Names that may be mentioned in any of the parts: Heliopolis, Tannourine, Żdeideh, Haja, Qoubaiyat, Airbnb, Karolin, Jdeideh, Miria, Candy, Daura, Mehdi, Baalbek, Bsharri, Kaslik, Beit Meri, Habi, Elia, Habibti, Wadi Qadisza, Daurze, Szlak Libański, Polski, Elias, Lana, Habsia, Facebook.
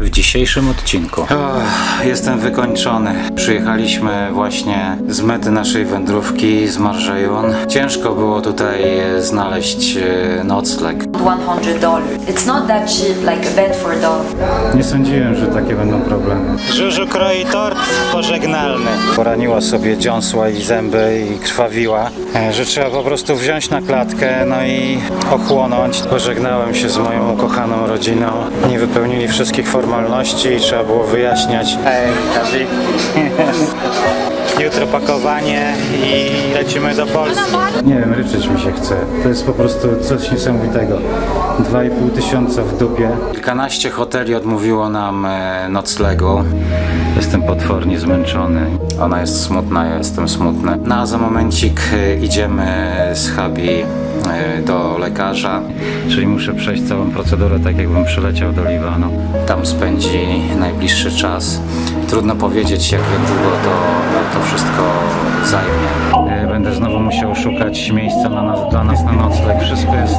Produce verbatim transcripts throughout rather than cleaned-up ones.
w dzisiejszym odcinku. Oh, jestem wykończony. Przyjechaliśmy właśnie z mety naszej wędrówki, z Marjayoun. Ciężko było tutaj znaleźć nocleg. sto dolarów. It's not that cheap, like a bed for a dog. Nie sądziłem, że takie będą problemy. Żużu kroi tort pożegnalny. Poraniła sobie dziąsła i zęby i krwawiła, że trzeba po prostu wziąć na klatkę, no i ochłonąć. Pożegnałem się z moją ukochaną rodziną. Nie wypełnili wszystkich formalności i trzeba było wyjaśniać. Hej, Gabi. Jutro pakowanie i lecimy do Polski. Nie wiem, ryczeć mi się chce. To jest po prostu coś niesamowitego. dwa i pół tysiąca w dupie. Kilkanaście hoteli odmówiło nam noclegu. Jestem potwornie zmęczony. Ona jest smutna, ja jestem smutny. No a za momencik idziemy z Habi do lekarza. Czyli muszę przejść całą procedurę, tak jakbym przyleciał do Libanu. Tam spędzi najbliższy czas. Trudno powiedzieć, jak długo to, to wszystko zajmie. Będę znowu musiał szukać miejsca na nas, dla nas na nocleg. Wszystko jest,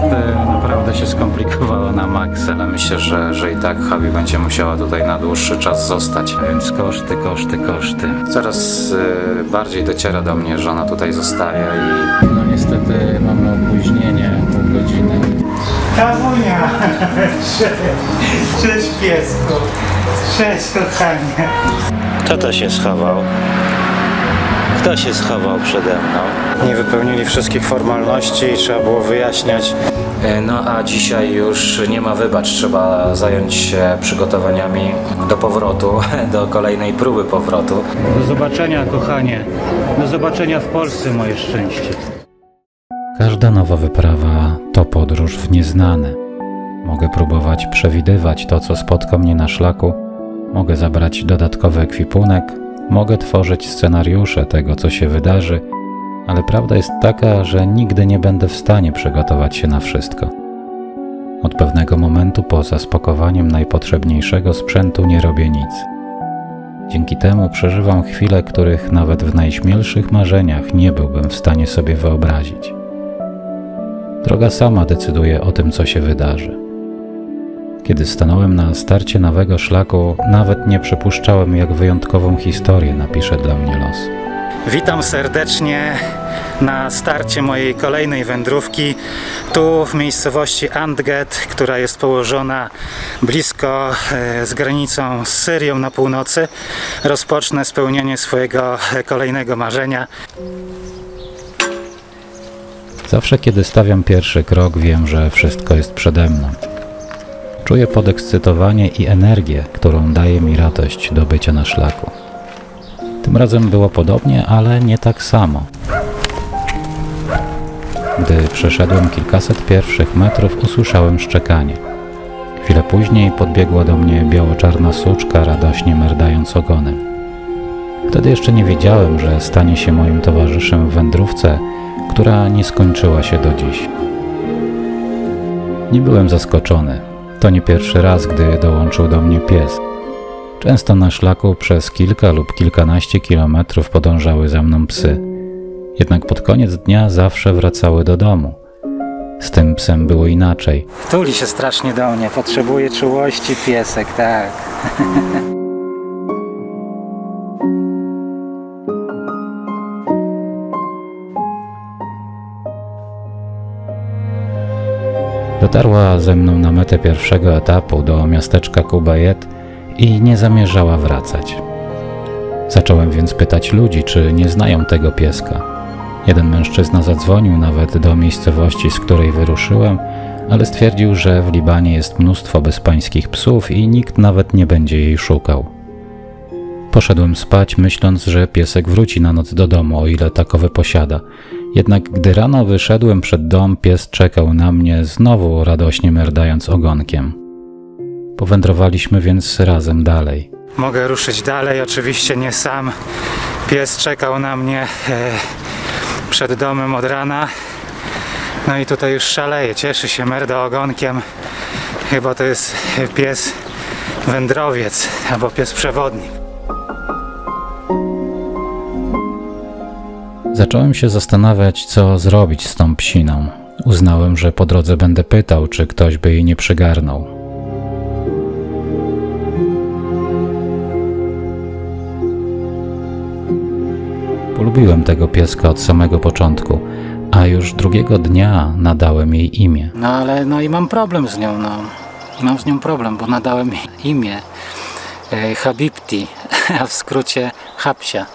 naprawdę się skomplikowało na maksa. Ale myślę, że, że i tak Habi będzie musiała tutaj na dłuższy czas zostać. Więc koszty, koszty, koszty. Coraz bardziej dociera do mnie, że ona tutaj zostaje i no niestety mamy opóźnienie pół godziny. Kamunia! Cześć piesku! Cześć kochanie! Kto to się schował? Kto się schował przede mną? Nie wypełnili wszystkich formalności i trzeba było wyjaśniać. No a dzisiaj już nie ma wybacz, trzeba zająć się przygotowaniami do powrotu, do kolejnej próby powrotu. Do zobaczenia kochanie, do zobaczenia w Polsce moje szczęście. Każda nowa wyprawa to podróż w nieznane. Mogę próbować przewidywać to, co spotka mnie na szlaku, mogę zabrać dodatkowy ekwipunek, mogę tworzyć scenariusze tego, co się wydarzy, ale prawda jest taka, że nigdy nie będę w stanie przygotować się na wszystko. Od pewnego momentu po zaspokojeniem najpotrzebniejszego sprzętu nie robię nic. Dzięki temu przeżywam chwile, których nawet w najśmielszych marzeniach nie byłbym w stanie sobie wyobrazić. Droga sama decyduje o tym, co się wydarzy. Kiedy stanąłem na starcie nowego szlaku, nawet nie przypuszczałem, jak wyjątkową historię napisze dla mnie los. Witam serdecznie na starcie mojej kolejnej wędrówki tu w miejscowości Andaqet, która jest położona blisko z granicą z Syrią na północy. Rozpocznę spełnienie swojego kolejnego marzenia. Zawsze kiedy stawiam pierwszy krok, wiem, że wszystko jest przede mną. Czuję podekscytowanie i energię, którą daje mi radość do bycia na szlaku. Tym razem było podobnie, ale nie tak samo. Gdy przeszedłem kilkaset pierwszych metrów, usłyszałem szczekanie. Chwilę później podbiegła do mnie biało-czarna suczka, radośnie merdając ogonem. Wtedy jeszcze nie wiedziałem, że stanie się moim towarzyszem w wędrówce, która nie skończyła się do dziś. Nie byłem zaskoczony. To nie pierwszy raz, gdy dołączył do mnie pies. Często na szlaku przez kilka lub kilkanaście kilometrów podążały za mną psy. Jednak pod koniec dnia zawsze wracały do domu. Z tym psem było inaczej. Tuli się strasznie do mnie, potrzebuje czułości piesek, tak. Dotarła ze mną na metę pierwszego etapu do miasteczka Qoubaiyat i nie zamierzała wracać. Zacząłem więc pytać ludzi, czy nie znają tego pieska. Jeden mężczyzna zadzwonił nawet do miejscowości, z której wyruszyłem, ale stwierdził, że w Libanie jest mnóstwo bezpańskich psów i nikt nawet nie będzie jej szukał. Poszedłem spać, myśląc, że piesek wróci na noc do domu, o ile takowy posiada. Jednak gdy rano wyszedłem przed dom, pies czekał na mnie, znowu radośnie merdając ogonkiem. Powędrowaliśmy więc razem dalej. Mogę ruszyć dalej, oczywiście nie sam. Pies czekał na mnie e, przed domem od rana. No i tutaj już szaleje, cieszy się, merda ogonkiem. Chyba to jest pies wędrowiec albo pies przewodnik. Zacząłem się zastanawiać, co zrobić z tą psiną. Uznałem, że po drodze będę pytał, czy ktoś by jej nie przygarnął. lubiłem tego pieska od samego początku, a już drugiego dnia nadałem jej imię. No ale no i mam problem z nią, no. Mam z nią problem, bo nadałem jej imię e, Habibti, a w skrócie Habsia.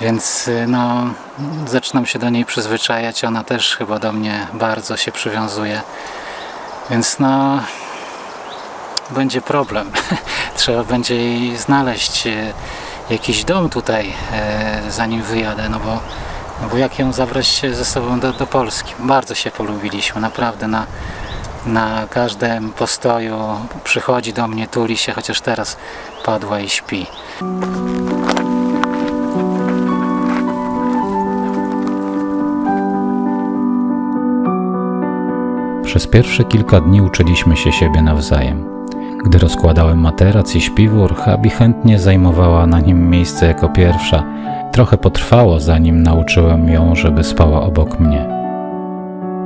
Więc no, zaczynam się do niej przyzwyczajać, ona też chyba do mnie bardzo się przywiązuje. Więc no, będzie problem. Trzeba będzie jej znaleźć jakiś dom tutaj, zanim wyjadę, no bo, no bo jak ją zabrać ze sobą do, do Polski? Bardzo się polubiliśmy, naprawdę na, na każdym postoju przychodzi do mnie, tuli się, chociaż teraz padła i śpi. Przez pierwsze kilka dni uczyliśmy się siebie nawzajem. Gdy rozkładałem materac i śpiwór, Habi chętnie zajmowała na nim miejsce jako pierwsza. Trochę potrwało, zanim nauczyłem ją, żeby spała obok mnie.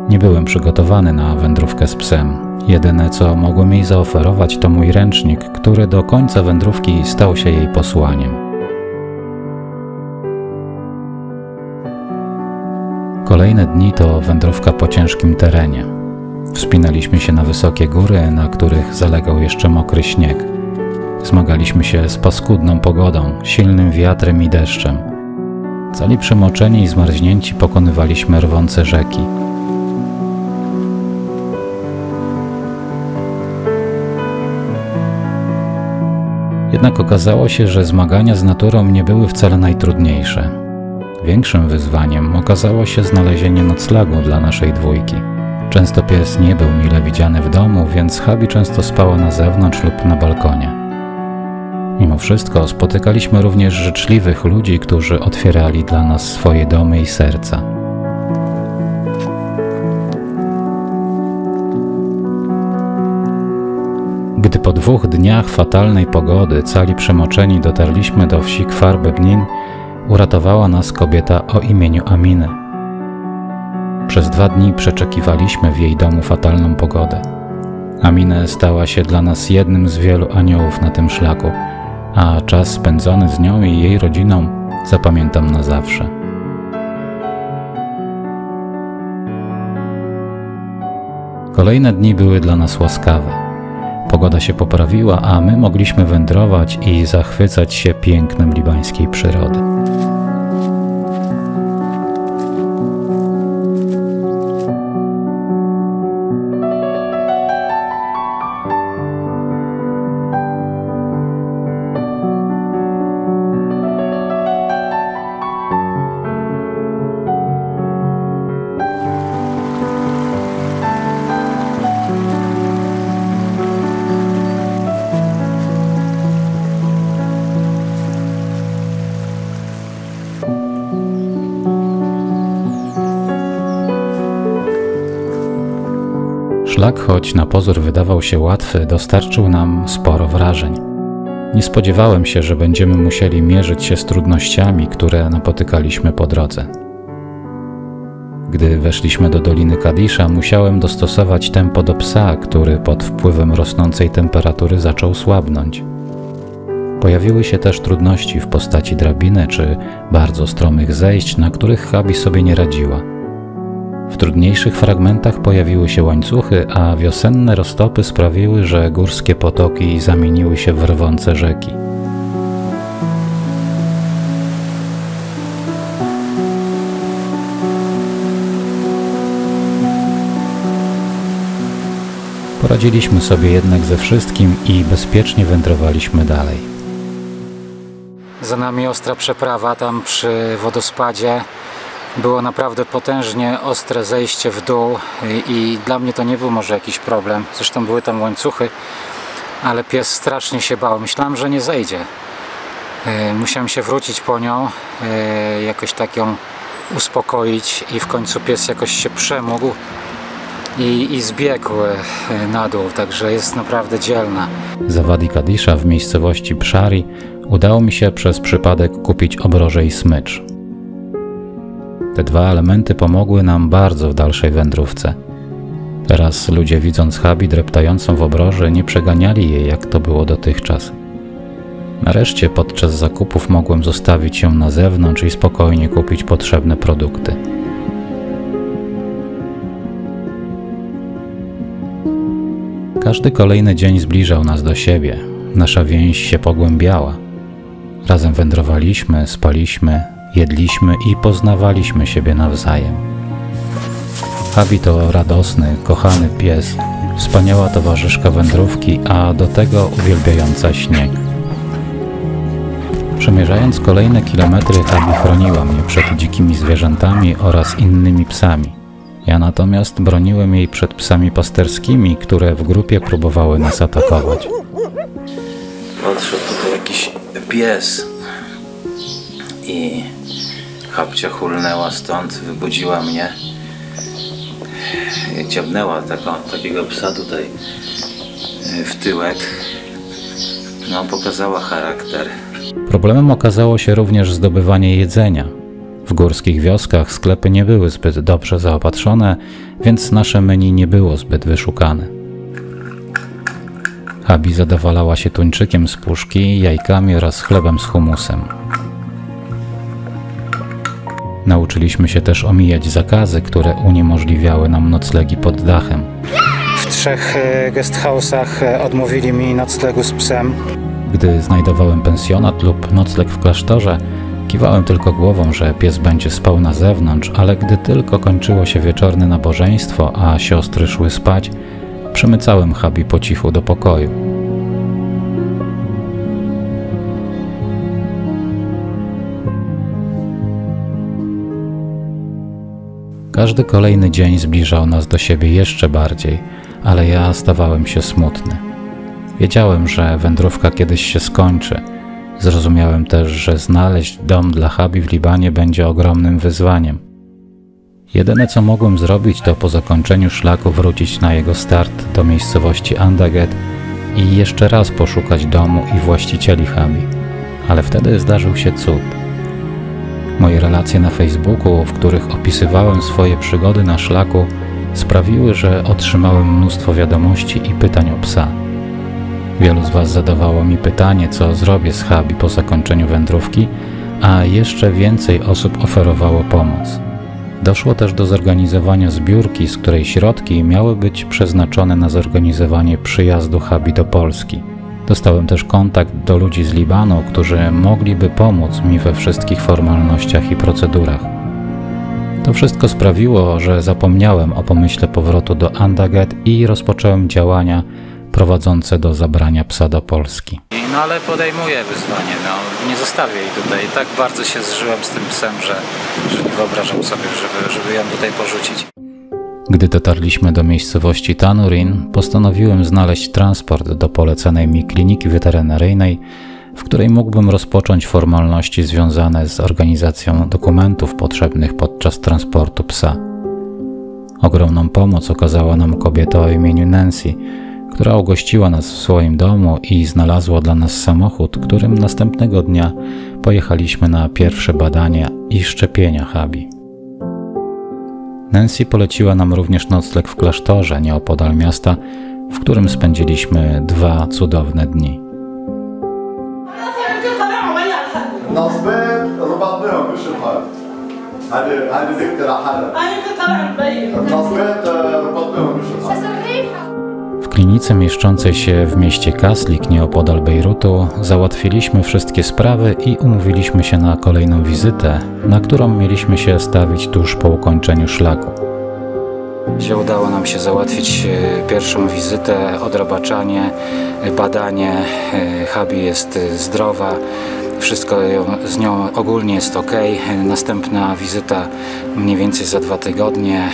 Nie byłem przygotowany na wędrówkę z psem. Jedyne, co mogłem jej zaoferować, to mój ręcznik, który do końca wędrówki stał się jej posłaniem. Kolejne dni to wędrówka po ciężkim terenie. Wspinaliśmy się na wysokie góry, na których zalegał jeszcze mokry śnieg. Zmagaliśmy się z paskudną pogodą, silnym wiatrem i deszczem. Cali przemoczeni i zmarznięci pokonywaliśmy rwące rzeki. Jednak okazało się, że zmagania z naturą nie były wcale najtrudniejsze. Większym wyzwaniem okazało się znalezienie noclegu dla naszej dwójki. Często pies nie był mile widziany w domu, więc Habi często spała na zewnątrz lub na balkonie. Mimo wszystko spotykaliśmy również życzliwych ludzi, którzy otwierali dla nas swoje domy i serca. Gdy po dwóch dniach fatalnej pogody, cali przemoczeni, dotarliśmy do wsi Kfar Bebnin, uratowała nas kobieta o imieniu Aminy. Przez dwa dni przeczekiwaliśmy w jej domu fatalną pogodę. Amina stała się dla nas jednym z wielu aniołów na tym szlaku, a czas spędzony z nią i jej rodziną zapamiętam na zawsze. Kolejne dni były dla nas łaskawe. Pogoda się poprawiła, a my mogliśmy wędrować i zachwycać się pięknem libańskiej przyrody. Szlak, choć na pozór wydawał się łatwy, dostarczył nam sporo wrażeń. Nie spodziewałem się, że będziemy musieli mierzyć się z trudnościami, które napotykaliśmy po drodze. Gdy weszliśmy do Doliny Qadisza, musiałem dostosować tempo do psa, który pod wpływem rosnącej temperatury zaczął słabnąć. Pojawiły się też trudności w postaci drabiny czy bardzo stromych zejść, na których Habi sobie nie radziła. W trudniejszych fragmentach pojawiły się łańcuchy, a wiosenne roztopy sprawiły, że górskie potoki zamieniły się w rwące rzeki. Poradziliśmy sobie jednak ze wszystkim i bezpiecznie wędrowaliśmy dalej. Za nami ostra przeprawa tam przy wodospadzie. Było naprawdę potężnie ostre zejście w dół i, i dla mnie to nie był może jakiś problem. Zresztą były tam łańcuchy, ale pies strasznie się bał. Myślałem, że nie zejdzie. Yy, musiałem się wrócić po nią, yy, jakoś tak ją uspokoić i w końcu pies jakoś się przemógł i, i zbiegł yy, na dół, także jest naprawdę dzielna. Za Wadi Qadisza w miejscowości Bsharri udało mi się przez przypadek kupić obroże i smycz. Te dwa elementy pomogły nam bardzo w dalszej wędrówce. Teraz ludzie, widząc Habi dreptającą w obroży, nie przeganiali jej, jak to było dotychczas. Nareszcie podczas zakupów mogłem zostawić ją na zewnątrz i spokojnie kupić potrzebne produkty. Każdy kolejny dzień zbliżał nas do siebie. Nasza więź się pogłębiała. Razem wędrowaliśmy, spaliśmy, jedliśmy i poznawaliśmy siebie nawzajem. Habi to radosny, kochany pies, wspaniała towarzyszka wędrówki, a do tego uwielbiająca śnieg. Przemierzając kolejne kilometry, Habi chroniła mnie przed dzikimi zwierzętami oraz innymi psami. Ja natomiast broniłem jej przed psami pasterskimi, które w grupie próbowały nas atakować. Odszedł tutaj jakiś pies i Habcia hulnęła stąd, wybudziła mnie. Ciabnęła taka, takiego psa tutaj w tyłek. No, pokazała charakter. Problemem okazało się również zdobywanie jedzenia. W górskich wioskach sklepy nie były zbyt dobrze zaopatrzone, więc nasze menu nie było zbyt wyszukane. Habi zadowalała się tuńczykiem z puszki, jajkami oraz chlebem z humusem. Nauczyliśmy się też omijać zakazy, które uniemożliwiały nam noclegi pod dachem. W trzech guesthouse'ach odmówili mi noclegu z psem. Gdy znajdowałem pensjonat lub nocleg w klasztorze, kiwałem tylko głową, że pies będzie spał na zewnątrz, ale gdy tylko kończyło się wieczorne nabożeństwo, a siostry szły spać, przemycałem Habi po cichu do pokoju. Każdy kolejny dzień zbliżał nas do siebie jeszcze bardziej, ale ja stawałem się smutny. Wiedziałem, że wędrówka kiedyś się skończy. Zrozumiałem też, że znaleźć dom dla Habi w Libanie będzie ogromnym wyzwaniem. Jedyne co mogłem zrobić, to po zakończeniu szlaku wrócić na jego start do miejscowości Andaqet i jeszcze raz poszukać domu i właścicieli Habi. Ale wtedy zdarzył się cud. Moje relacje na Facebooku, w których opisywałem swoje przygody na szlaku, sprawiły, że otrzymałem mnóstwo wiadomości i pytań o psa. Wielu z Was zadawało mi pytanie, co zrobię z Habi po zakończeniu wędrówki, a jeszcze więcej osób oferowało pomoc. Doszło też do zorganizowania zbiórki, z której środki miały być przeznaczone na zorganizowanie przyjazdu Habi do Polski. Dostałem też kontakt do ludzi z Libanu, którzy mogliby pomóc mi we wszystkich formalnościach i procedurach. To wszystko sprawiło, że zapomniałem o pomyśle powrotu do Andaqet i rozpocząłem działania prowadzące do zabrania psa do Polski. No ale podejmuję wyzwanie, no nie zostawię jej tutaj. Tak bardzo się zżyłem z tym psem, że, że nie wyobrażam sobie, żeby, żeby ją tutaj porzucić. Gdy dotarliśmy do miejscowości Tannourine, postanowiłem znaleźć transport do polecanej mi kliniki weterynaryjnej, w której mógłbym rozpocząć formalności związane z organizacją dokumentów potrzebnych podczas transportu psa. Ogromną pomoc okazała nam kobieta o imieniu Nancy, która ugościła nas w swoim domu i znalazła dla nas samochód, którym następnego dnia pojechaliśmy na pierwsze badania i szczepienia Habi. Nancy poleciła nam również nocleg w klasztorze nieopodal miasta, w którym spędziliśmy dwa cudowne dni. W klinice mieszczącej się w mieście Kaslik nieopodal Bejrutu załatwiliśmy wszystkie sprawy i umówiliśmy się na kolejną wizytę, na którą mieliśmy się stawić tuż po ukończeniu szlaku. Udało nam się załatwić pierwszą wizytę, odrobaczanie, badanie. Habi jest zdrowa, wszystko z nią ogólnie jest ok. Następna wizyta mniej więcej za dwa tygodnie,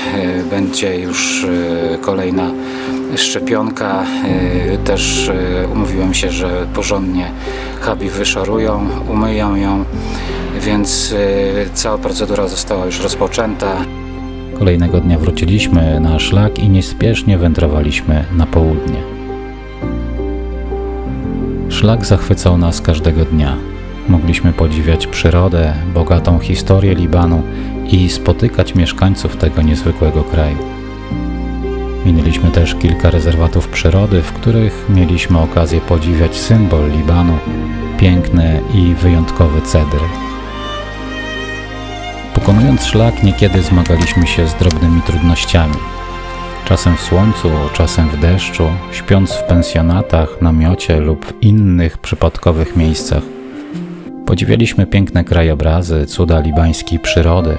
będzie już kolejna szczepionka. Też umówiłem się, że porządnie Habi wyszorują, umyją ją, więc cała procedura została już rozpoczęta. Kolejnego dnia wróciliśmy na szlak i niespiesznie wędrowaliśmy na południe. Szlak zachwycał nas każdego dnia. Mogliśmy podziwiać przyrodę, bogatą historię Libanu i spotykać mieszkańców tego niezwykłego kraju. Minęliśmy też kilka rezerwatów przyrody, w których mieliśmy okazję podziwiać symbol Libanu, piękne i wyjątkowe cedry. Pokonując szlak, niekiedy zmagaliśmy się z drobnymi trudnościami. Czasem w słońcu, czasem w deszczu, śpiąc w pensjonatach, namiocie lub w innych przypadkowych miejscach. Podziwialiśmy piękne krajobrazy, cuda libańskiej przyrody,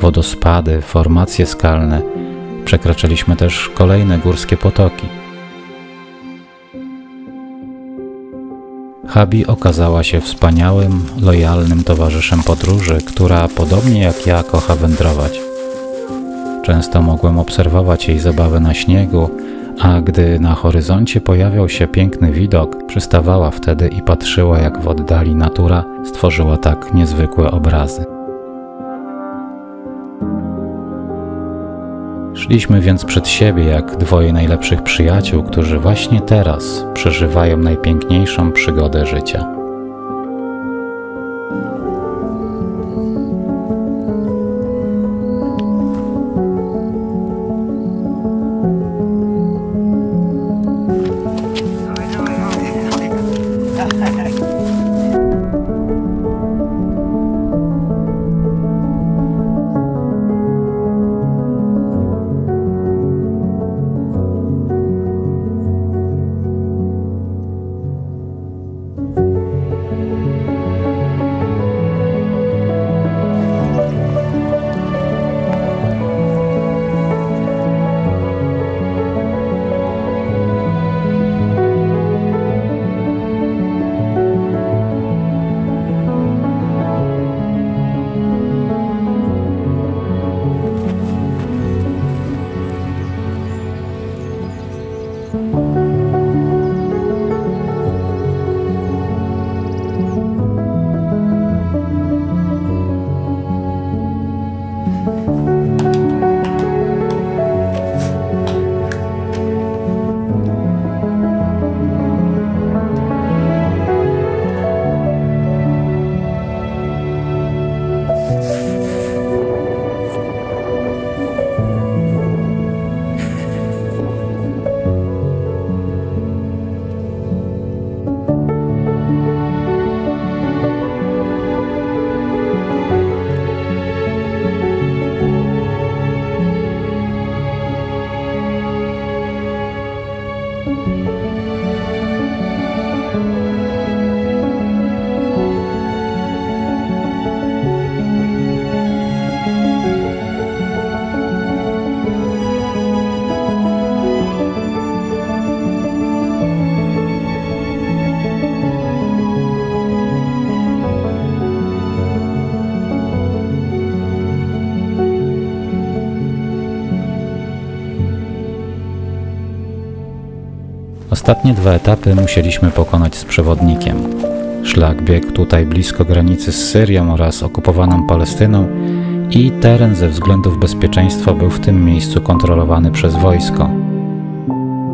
wodospady, formacje skalne. Przekraczaliśmy też kolejne górskie potoki. Habi okazała się wspaniałym, lojalnym towarzyszem podróży, która podobnie jak ja kocha wędrować. Często mogłem obserwować jej zabawę na śniegu, a gdy na horyzoncie pojawiał się piękny widok, przystawała wtedy i patrzyła, jak w oddali natura stworzyła tak niezwykłe obrazy. Szliśmy więc przed siebie jak dwoje najlepszych przyjaciół, którzy właśnie teraz przeżywają najpiękniejszą przygodę życia. Ostatnie dwa etapy musieliśmy pokonać z przewodnikiem. Szlak biegł tutaj blisko granicy z Syrią oraz okupowaną Palestyną i teren ze względów bezpieczeństwa był w tym miejscu kontrolowany przez wojsko.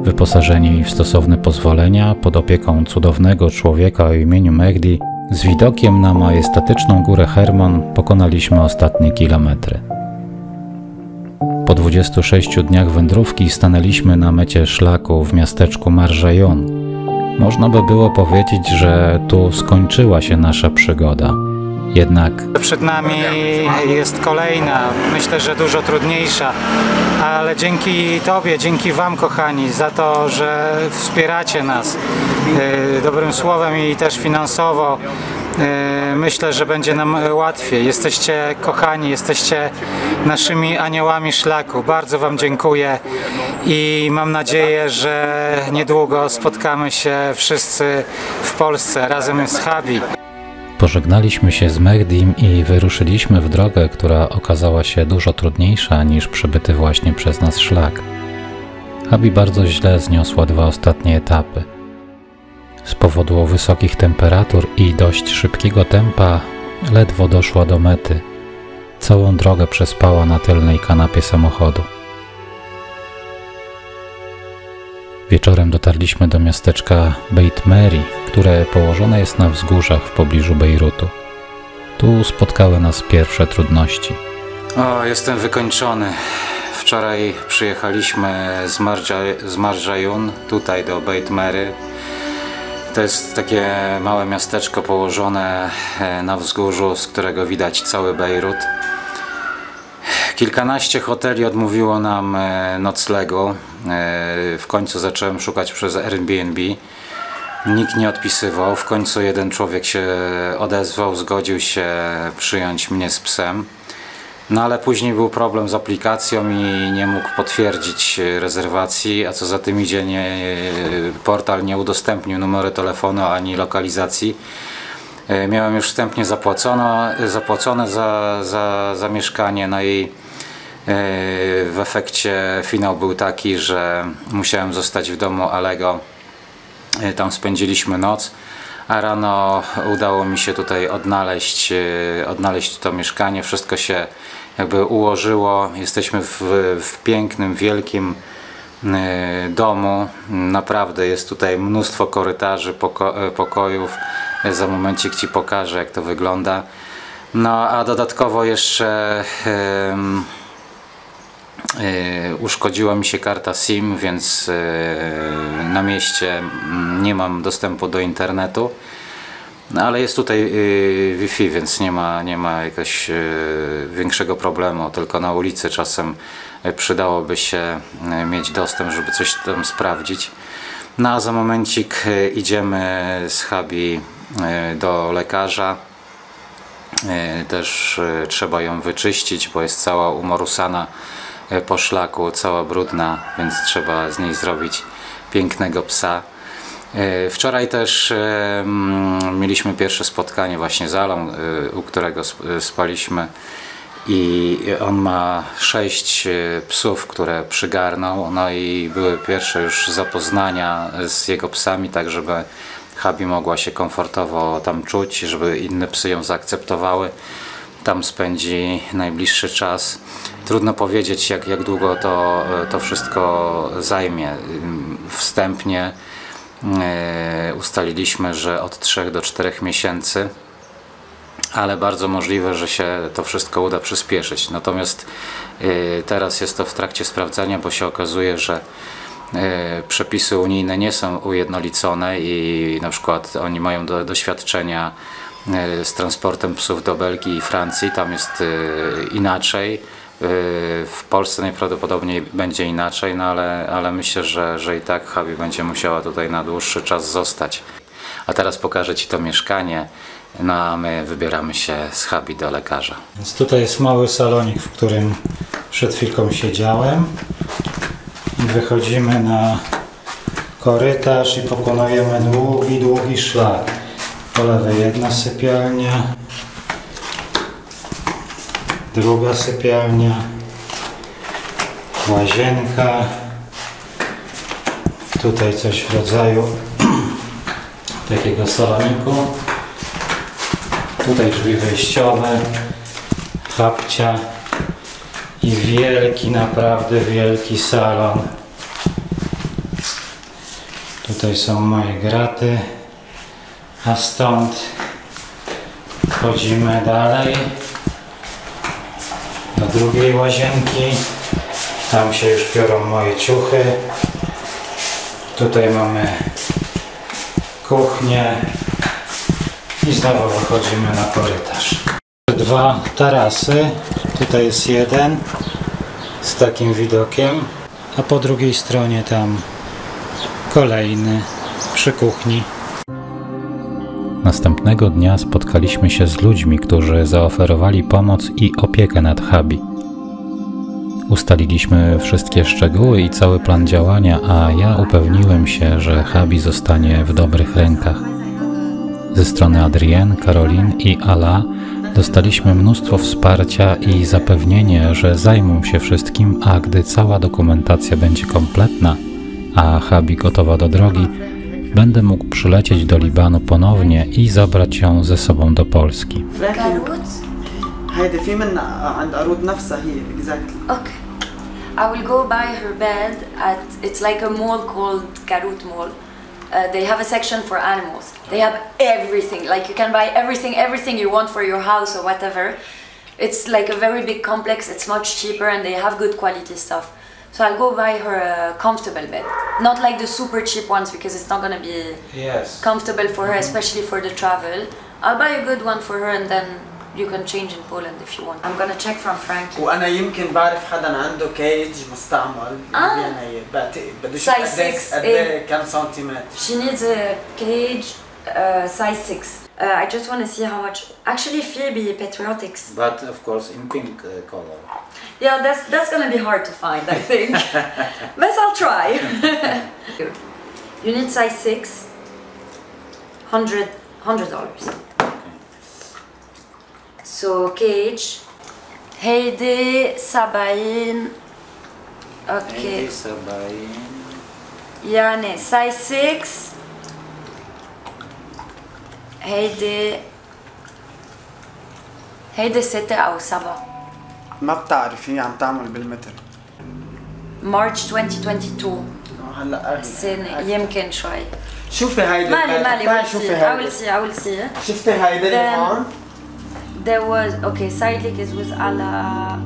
Wyposażeni w stosowne pozwolenia, pod opieką cudownego człowieka o imieniu Mehdi, z widokiem na majestatyczną górę Hermon pokonaliśmy ostatnie kilometry. Po dwudziestu sześciu dniach wędrówki stanęliśmy na mecie szlaku w miasteczku Marjayoun. Można by było powiedzieć, że tu skończyła się nasza przygoda. Jednak przed nami jest kolejna, myślę, że dużo trudniejsza, ale dzięki Tobie, dzięki Wam, kochani, za to, że wspieracie nas yy, dobrym słowem i też finansowo. Myślę, że będzie nam łatwiej. Jesteście kochani, jesteście naszymi aniołami szlaku. Bardzo Wam dziękuję i mam nadzieję, że niedługo spotkamy się wszyscy w Polsce razem z Habi. Pożegnaliśmy się z Mehdim i wyruszyliśmy w drogę, która okazała się dużo trudniejsza niż przebyty właśnie przez nas szlak. Habi bardzo źle zniosła dwa ostatnie etapy. Z powodu wysokich temperatur i dość szybkiego tempa ledwo doszła do mety. Całą drogę przespała na tylnej kanapie samochodu. Wieczorem dotarliśmy do miasteczka Beit Meri, które położone jest na wzgórzach w pobliżu Bejrutu. Tu spotkały nas pierwsze trudności. O, jestem wykończony. Wczoraj przyjechaliśmy z Marjayoun tutaj do Beit Meri. To jest takie małe miasteczko położone na wzgórzu, z którego widać cały Bejrut. Kilkanaście hoteli odmówiło nam noclegu. W końcu zacząłem szukać przez Airbnb. Nikt nie odpisywał. W końcu jeden człowiek się odezwał, zgodził się przyjąć mnie z psem. No ale później był problem z aplikacją i nie mógł potwierdzić rezerwacji, a co za tym idzie, nie, portal nie udostępnił numeru telefonu ani lokalizacji. Miałem już wstępnie zapłacono, zapłacone za, za, za mieszkanie, no i w efekcie finał był taki, że musiałem zostać w domu Alego. Tam spędziliśmy noc, a rano udało mi się tutaj odnaleźć, odnaleźć to mieszkanie. Wszystko się jakby ułożyło. Jesteśmy w, w pięknym, wielkim domu. Naprawdę jest tutaj mnóstwo korytarzy, poko pokojów. Za momencik Ci pokażę, jak to wygląda. No a dodatkowo jeszcze yy, yy, uszkodziła mi się karta SIM, więc yy, na mieście nie mam dostępu do internetu. No, ale jest tutaj yy, Wi-Fi, więc nie ma, nie ma jakiegoś yy, większego problemu. Tylko na ulicy czasem przydałoby się mieć dostęp, żeby coś tam sprawdzić. No a za momencik idziemy z Habi do lekarza. Też trzeba ją wyczyścić, bo jest cała umorusana po szlaku, cała brudna, więc trzeba z niej zrobić pięknego psa. Wczoraj też mieliśmy pierwsze spotkanie właśnie z Alą, u którego spaliśmy, i on ma sześć psów, które przygarnął. No i były pierwsze już zapoznania z jego psami, tak żeby Habi mogła się komfortowo tam czuć, żeby inne psy ją zaakceptowały. Tam spędzi najbliższy czas. Trudno powiedzieć, jak, jak długo to, to wszystko zajmie. Wstępnie yy, ustaliliśmy, że od trzech do czterech miesięcy, ale bardzo możliwe, że się to wszystko uda przyspieszyć. Natomiast yy, teraz jest to w trakcie sprawdzania, bo się okazuje, że przepisy unijne nie są ujednolicone i na przykład oni mają do, doświadczenia z transportem psów do Belgii i Francji, tam jest inaczej, w Polsce najprawdopodobniej będzie inaczej, no ale, ale myślę, że, że i tak Habi będzie musiała tutaj na dłuższy czas zostać. A teraz pokażę Ci to mieszkanie, no a my wybieramy się z Habi do lekarza. Więc tutaj jest mały salonik, w którym przed chwilką siedziałem. Wychodzimy na korytarz i pokonujemy długi, długi szlak. Po lewej jedna sypialnia, druga sypialnia, łazienka, tutaj coś w rodzaju takiego saloniku, tutaj drzwi wejściowe, Habsia i wielki, naprawdę wielki salon. Tutaj są moje graty, a stąd chodzimy dalej do drugiej łazienki. Tam się już biorą moje ciuchy. Tutaj mamy kuchnię i znowu wychodzimy na korytarz. Dwa tarasy. Tutaj jest jeden z takim widokiem, a po drugiej stronie tam kolejny przy kuchni. Następnego dnia spotkaliśmy się z ludźmi, którzy zaoferowali pomoc i opiekę nad Habi. Ustaliliśmy wszystkie szczegóły i cały plan działania, a ja upewniłem się, że Habi zostanie w dobrych rękach. Ze strony Adrien, Karolin i Ala dostaliśmy mnóstwo wsparcia i zapewnienie, że zajmą się wszystkim, a gdy cała dokumentacja będzie kompletna, a Habi gotowa do drogi, będę mógł przylecieć do Libanu ponownie i zabrać ją ze sobą do Polski. Uh, they have a section for animals. They have everything. Like you can buy everything, everything you want for your house or whatever. It's like a very big complex. It's much cheaper and they have good quality stuff. So I'll go buy her a comfortable bed, not like the super cheap ones because it's not gonna be yes. comfortable for her, especially for the travel. I'll buy a good one for her and then you can change in Poland if you want. I'm gonna check from Frankie. وأنا يمكن بعرف حدا عنده كايج مستعمل. بدي أشوف قديه كم سنتيمتر. She needs a cage uh, size six. Uh, I just want to see how much. Actually, Phoebe Patriotics. But of course, in pink uh, color. Yeah, that's that's gonna be hard to find, I think. But I'll try. You need size six. Hundred, hundred dollars. So cage. Heidi Sabahin. Okay. Heidi Sabahin. Yani size six. هيدي هيدي ستة أو سبعة ما بتعرفي عم تعمل بالمتر مارش ألفين واثنين وعشرين هلا السنة يمكن شوي شوفي هيدي مالي مالي شوفي هيدي أول شي أول شي شفتي هيدي النهار there was okay sidekick is with Ala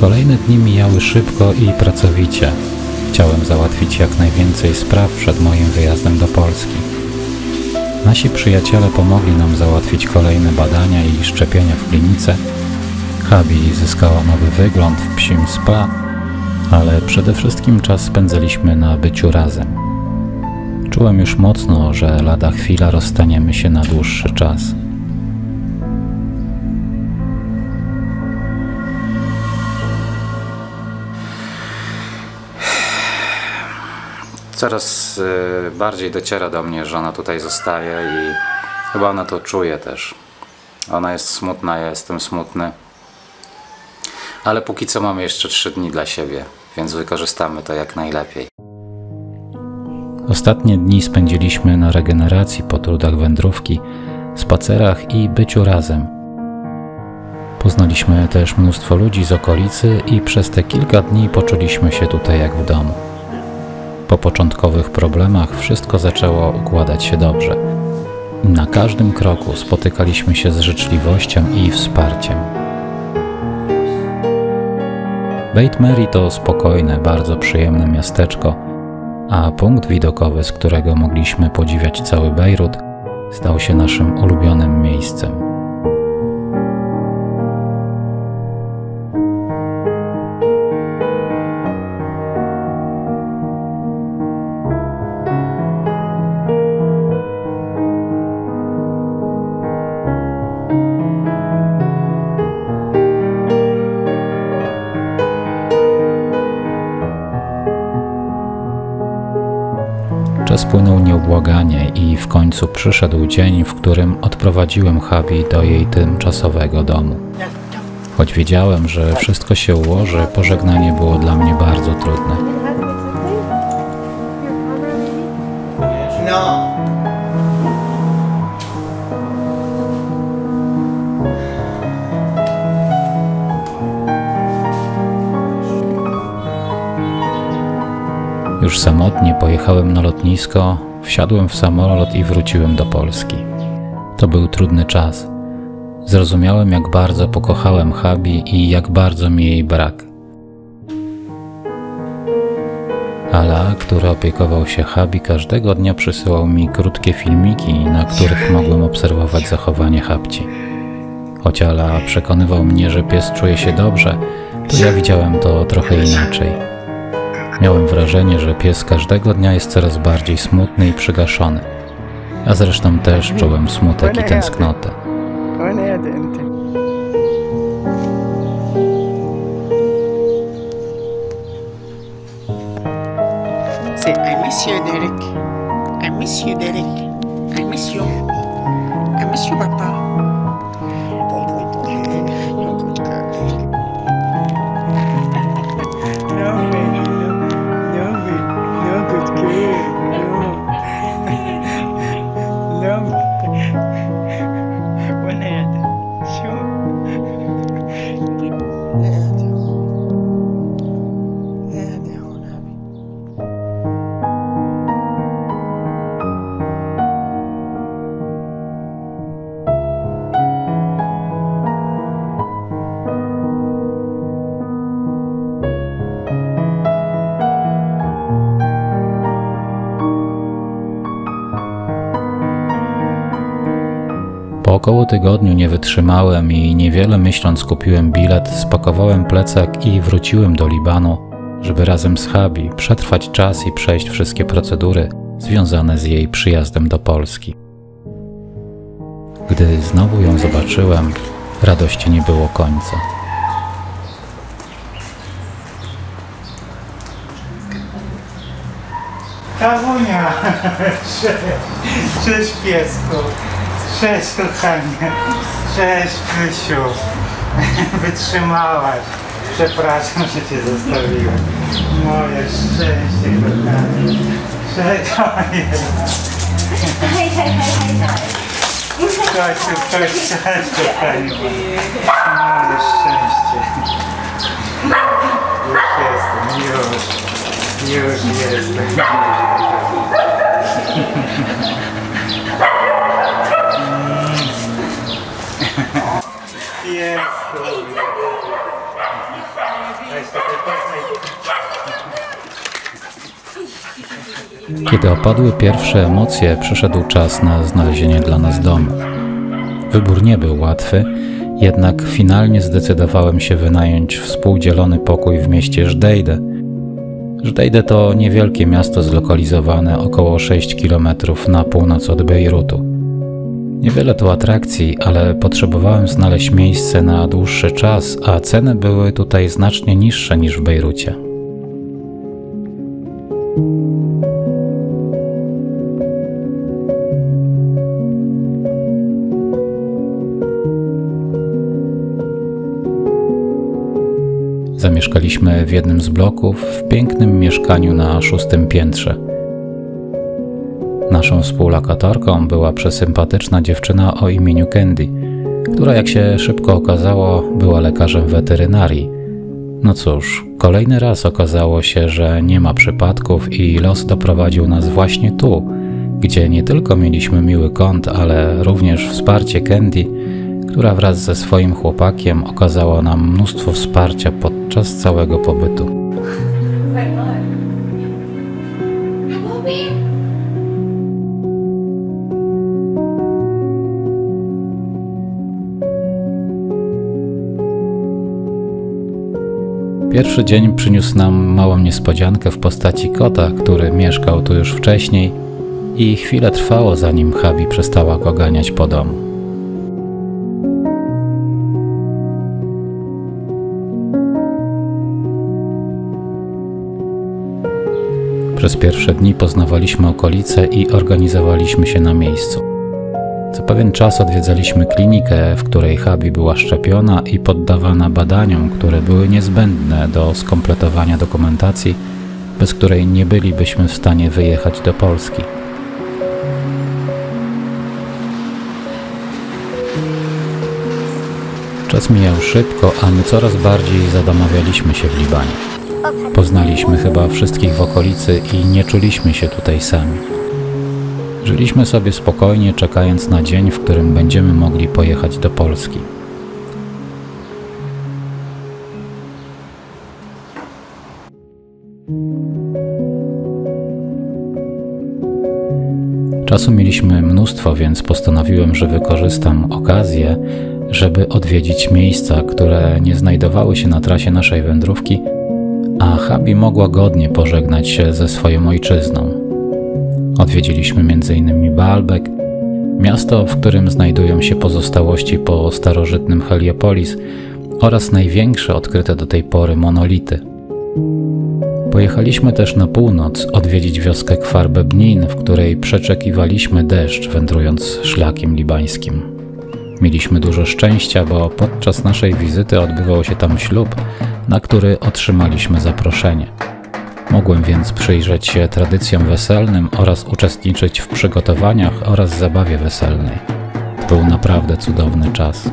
Kolejne dni mijały szybko i pracowicie. Chciałem załatwić jak najwięcej spraw przed moim wyjazdem do Polski. Nasi przyjaciele pomogli nam załatwić kolejne badania i szczepienia w klinice. Gabi zyskała nowy wygląd w psim spa, ale przede wszystkim czas spędzaliśmy na byciu razem. Czułem już mocno, że lada chwila rozstaniemy się na dłuższy czas. Coraz bardziej dociera do mnie, że ona tutaj zostaje i chyba ona to czuje też. Ona jest smutna, ja jestem smutny. Ale póki co mamy jeszcze trzy dni dla siebie, więc wykorzystamy to jak najlepiej. Ostatnie dni spędziliśmy na regeneracji po trudach wędrówki, spacerach i byciu razem. Poznaliśmy też mnóstwo ludzi z okolicy i przez te kilka dni poczuliśmy się tutaj jak w domu. Po początkowych problemach wszystko zaczęło układać się dobrze. Na każdym kroku spotykaliśmy się z życzliwością i wsparciem. Beit Meri to spokojne, bardzo przyjemne miasteczko, a punkt widokowy, z którego mogliśmy podziwiać cały Bejrut, stał się naszym ulubionym miejscem. Spłynął nieubłaganie i w końcu przyszedł dzień, w którym odprowadziłem Habi do jej tymczasowego domu. Choć wiedziałem, że wszystko się ułoży, pożegnanie było dla mnie bardzo trudne. No. Już samotnie pojechałem na lotnisko, wsiadłem w samolot i wróciłem do Polski. To był trudny czas. Zrozumiałem, jak bardzo pokochałem Habi i jak bardzo mi jej brak. Ala, który opiekował się Habi, każdego dnia przysyłał mi krótkie filmiki, na których mogłem obserwować zachowanie Habci. Choć Ala przekonywał mnie, że pies czuje się dobrze, to ja widziałem to trochę inaczej. Miałem wrażenie, że pies każdego dnia jest coraz bardziej smutny i przygaszony. A zresztą też czułem smutek i tęsknotę. Say, I miss you, Derek. I miss you, Derek. I miss you. I miss you, papa. około tygodniu nie wytrzymałem i niewiele myśląc kupiłem bilet, spakowałem plecak i wróciłem do Libanu, żeby razem z Habi przetrwać czas i przejść wszystkie procedury związane z jej przyjazdem do Polski. Gdy znowu ją zobaczyłem, radości nie było końca. Kawunia! Cześć piesku! Cześć kochanie! Cześć Krysiu! Wytrzymałaś! Przepraszam, że cię zostawiłem. Moje szczęście kochanie! Cześć kochanie! Hej, hej, hej, hej! Kasiu, cześć, cześć kochanie! Moje szczęście! Już jestem, już! Już jestem, już jestem. Jest. Kiedy opadły pierwsze emocje, przyszedł czas na znalezienie dla nas domu. Wybór nie był łatwy, jednak finalnie zdecydowałem się wynająć współdzielony pokój w mieście Jdeideh. Żdejdeh to niewielkie miasto zlokalizowane około sześć kilometrów na północ od Bejrutu. Niewiele tu atrakcji, ale potrzebowałem znaleźć miejsce na dłuższy czas, a ceny były tutaj znacznie niższe niż w Bejrucie. Zamieszkaliśmy w jednym z bloków w pięknym mieszkaniu na szóstym piętrze. Naszą współlokatorką była przesympatyczna dziewczyna o imieniu Candy, która jak się szybko okazało była lekarzem weterynarii. No cóż, kolejny raz okazało się, że nie ma przypadków i los doprowadził nas właśnie tu, gdzie nie tylko mieliśmy miły kąt, ale również wsparcie Candy, która wraz ze swoim chłopakiem okazała nam mnóstwo wsparcia podczas całego pobytu. Pierwszy dzień przyniósł nam małą niespodziankę w postaci kota, który mieszkał tu już wcześniej i chwilę trwało, zanim Habi przestała go ganiać po domu. Przez pierwsze dni poznawaliśmy okolice i organizowaliśmy się na miejscu. Co pewien czas odwiedzaliśmy klinikę, w której Habi była szczepiona i poddawana badaniom, które były niezbędne do skompletowania dokumentacji, bez której nie bylibyśmy w stanie wyjechać do Polski. Czas mijał szybko, a my coraz bardziej zadomawialiśmy się w Libanie. Poznaliśmy chyba wszystkich w okolicy i nie czuliśmy się tutaj sami. Żyliśmy sobie spokojnie, czekając na dzień, w którym będziemy mogli pojechać do Polski. Czasu mieliśmy mnóstwo, więc postanowiłem, że wykorzystam okazję, żeby odwiedzić miejsca, które nie znajdowały się na trasie naszej wędrówki, a Habi mogła godnie pożegnać się ze swoją ojczyzną. Odwiedziliśmy między innymi Baalbek, miasto, w którym znajdują się pozostałości po starożytnym Heliopolis oraz największe odkryte do tej pory monolity. Pojechaliśmy też na północ odwiedzić wioskę Kfar Bebnin, w której przeczekiwaliśmy deszcz, wędrując szlakiem libańskim. Mieliśmy dużo szczęścia, bo podczas naszej wizyty odbywał się tam ślub, na który otrzymaliśmy zaproszenie. Mogłem więc przyjrzeć się tradycjom weselnym oraz uczestniczyć w przygotowaniach oraz zabawie weselnej. Był naprawdę cudowny czas.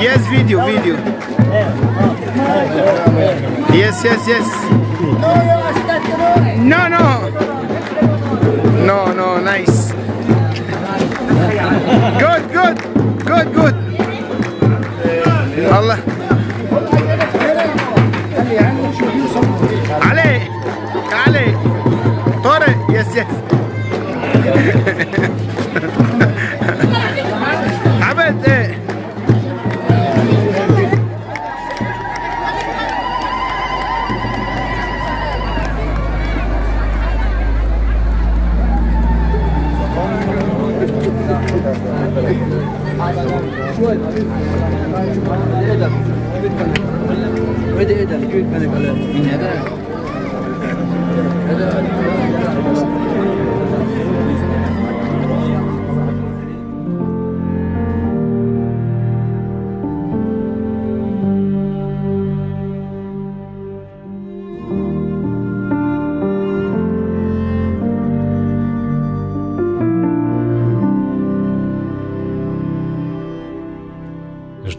Yes, video, video. Yes, yes, yes. No, no. No, no, nice. Good, good, good, good. Allah. Ali, Ali. Tore, yes, yes.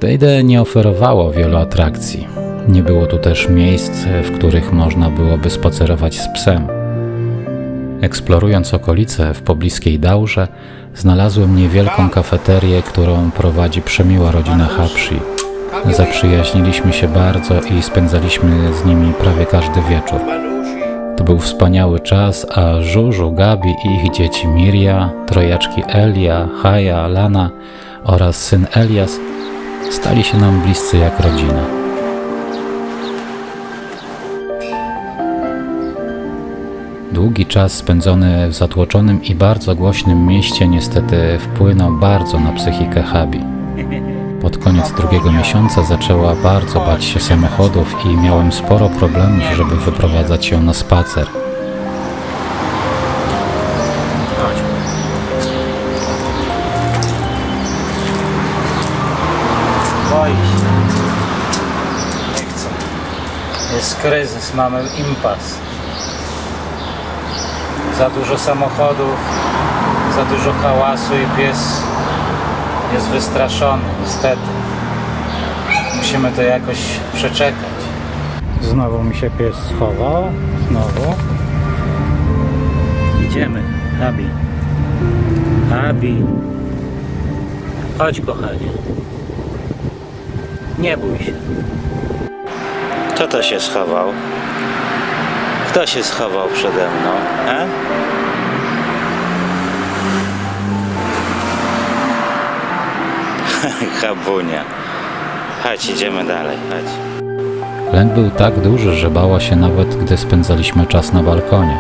Jdeideh nie oferowało wielu atrakcji. Nie było tu też miejsc, w których można byłoby spacerować z psem. Eksplorując okolice w pobliskiej Daurze, znalazłem niewielką kafeterię, którą prowadzi przemiła rodzina Habsi. Zaprzyjaźniliśmy się bardzo i spędzaliśmy z nimi prawie każdy wieczór. To był wspaniały czas, a Żużu, Gabi i ich dzieci Miria, trojaczki Elia, Haja, Lana oraz syn Elias stali się nam bliscy jak rodzina. Długi czas spędzony w zatłoczonym i bardzo głośnym mieście niestety wpłynął bardzo na psychikę Habi. Pod koniec drugiego miesiąca zaczęła bardzo bać się samochodów i miałem sporo problemów, żeby wyprowadzać ją na spacer. Jest kryzys, mamy impas. Za dużo samochodów, za dużo hałasu i pies jest wystraszony, niestety. Musimy to jakoś przeczekać. Znowu mi się pies schował, znowu. Idziemy, Habi. Habi. Chodź, kochanie. Nie bój się. Kto to się schował? Kto się schował przede mną? E? Habunia. Chodź, idziemy dalej, chodź. Lęk był tak duży, że bała się nawet, gdy spędzaliśmy czas na balkonie.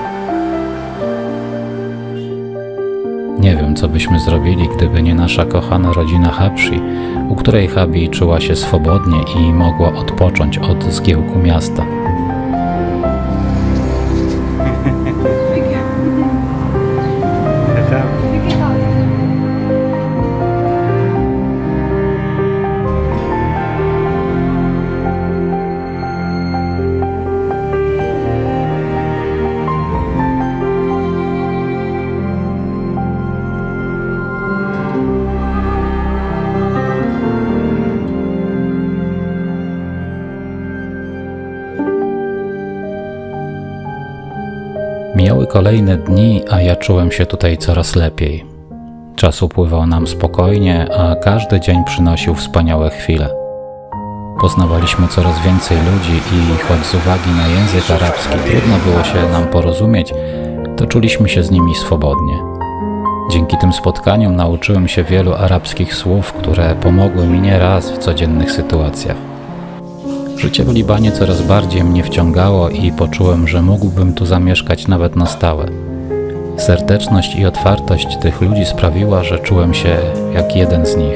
Nie wiem, co byśmy zrobili, gdyby nie nasza kochana rodzina Habsi, u której Habi czuła się swobodnie i mogła odpocząć od zgiełku miasta. Mijały kolejne dni, a ja czułem się tutaj coraz lepiej. Czas upływał nam spokojnie, a każdy dzień przynosił wspaniałe chwile. Poznawaliśmy coraz więcej ludzi i choć z uwagi na język arabski trudno było się nam porozumieć, to czuliśmy się z nimi swobodnie. Dzięki tym spotkaniom nauczyłem się wielu arabskich słów, które pomogły mi nieraz w codziennych sytuacjach. Życie w Libanie coraz bardziej mnie wciągało i poczułem, że mógłbym tu zamieszkać nawet na stałe. Serdeczność i otwartość tych ludzi sprawiła, że czułem się jak jeden z nich.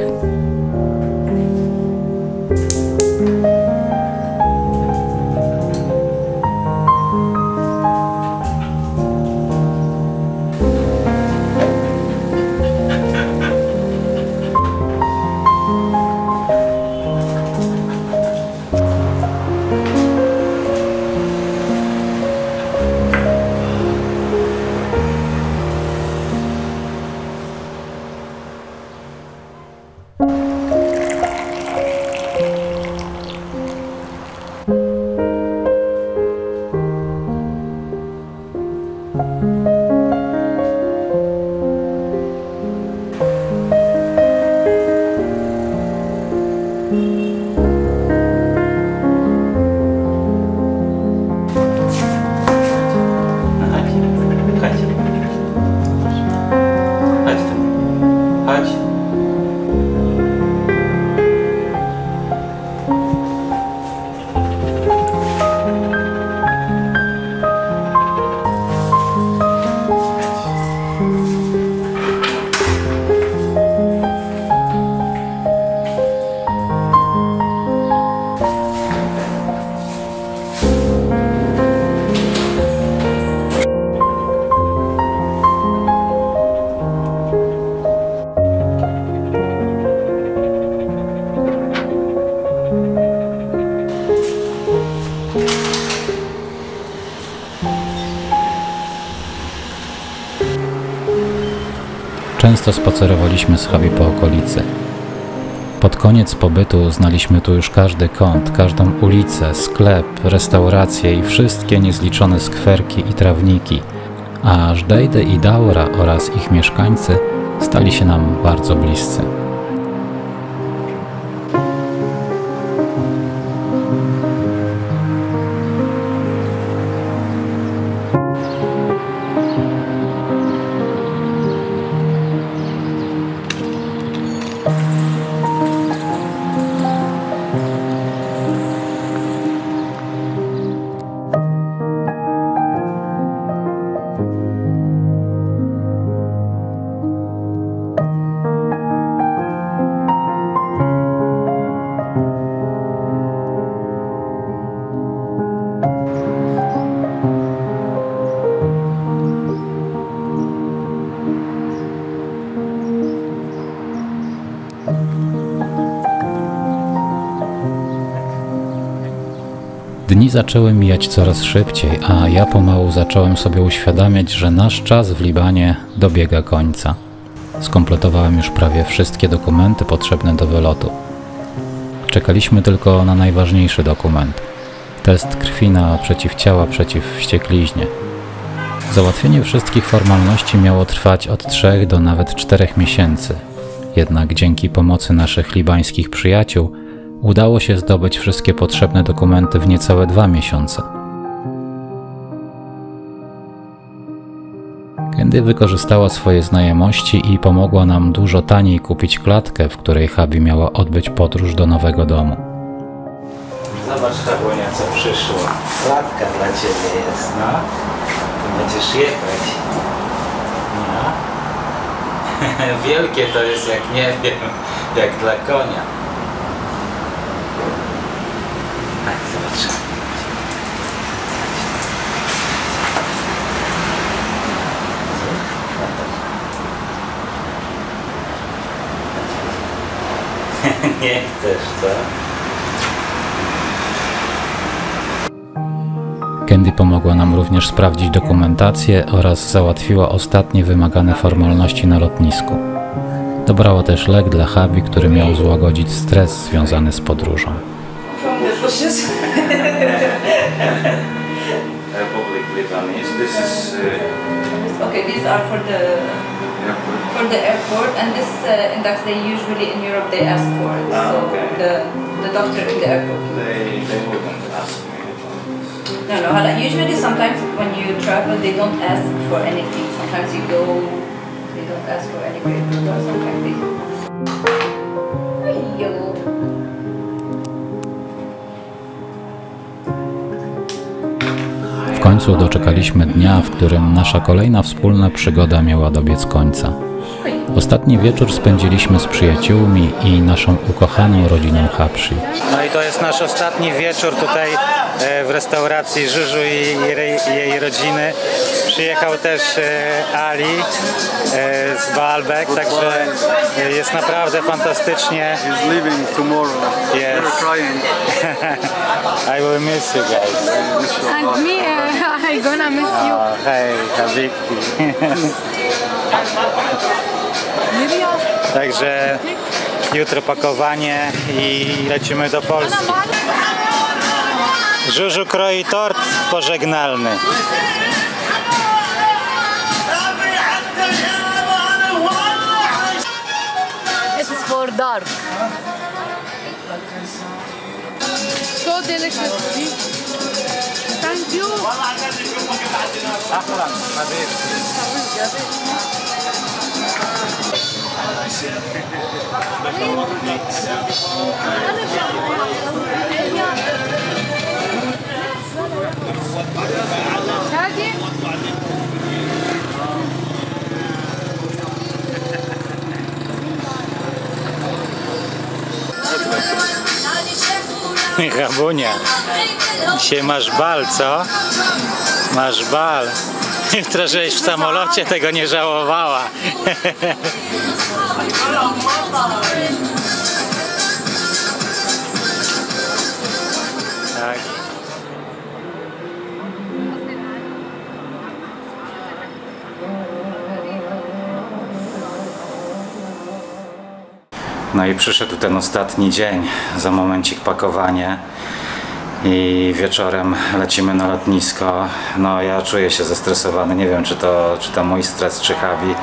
Często spacerowaliśmy z Habi po okolicy. Pod koniec pobytu znaliśmy tu już każdy kąt, każdą ulicę, sklep, restaurację i wszystkie niezliczone skwerki i trawniki, a Jdeideh i Daura oraz ich mieszkańcy stali się nam bardzo bliscy. Dni zaczęły mijać coraz szybciej, a ja pomału zacząłem sobie uświadamiać, że nasz czas w Libanie dobiega końca. Skompletowałem już prawie wszystkie dokumenty potrzebne do wylotu. Czekaliśmy tylko na najważniejszy dokument – test krwi na przeciwciała przeciw wściekliźnie. Załatwienie wszystkich formalności miało trwać od trzech do nawet czterech miesięcy. Jednak dzięki pomocy naszych libańskich przyjaciół udało się zdobyć wszystkie potrzebne dokumenty w niecałe dwa miesiące. Candy wykorzystała swoje znajomości i pomogła nam dużo taniej kupić klatkę, w której Habi miała odbyć podróż do nowego domu. Zobacz, Habunia, co przyszło. Klatka dla ciebie jest, no. Ty będziesz jechać. No. Wielkie to jest, jak nie wiem, jak dla konia. Nie chcesz, co? Candy pomogła nam również sprawdzić dokumentację oraz załatwiła ostatnie wymagane formalności na lotnisku. Dobrała też lek dla Habi, który miał złagodzić stres związany z podróżą. Republic Lebanese. This is. Uh, okay, these are for the airport. for the airport, and this uh, index they usually in Europe they ask for it. Ah, so okay. the the doctor in the airport. They they wouldn't ask me about this. No, no. Hala, usually, sometimes when you travel, they don't ask for anything. Sometimes you go, they don't ask for any paper or something. W końcu doczekaliśmy dnia, w którym nasza kolejna wspólna przygoda miała dobiec końca. Ostatni wieczór spędziliśmy z przyjaciółmi i naszą ukochaną rodziną Habsi. No i to jest nasz ostatni wieczór tutaj w restauracji Żużu i jej rodziny. Przyjechał też Ali z Baalbek, także jest naprawdę fantastycznie. He's leaving tomorrow. Yes. We're crying. I will miss you guys. And me, uh, I'm gonna miss you. Oh, hey, Habibti. Także jutro pakowanie i lecimy do Polski. Żużu kroi tort pożegnalny. It's for dark. So delicious. Thank you. Habunia, dzisiaj masz bal, co? Masz bal. Jutro, żeś w samolocie tego nie żałowała. Tak. No i przyszedł ten ostatni dzień, za momencik pakowanie i wieczorem lecimy na lotnisko. No ja czuję się zestresowany, nie wiem czy to, czy to mój stres, czy Habi.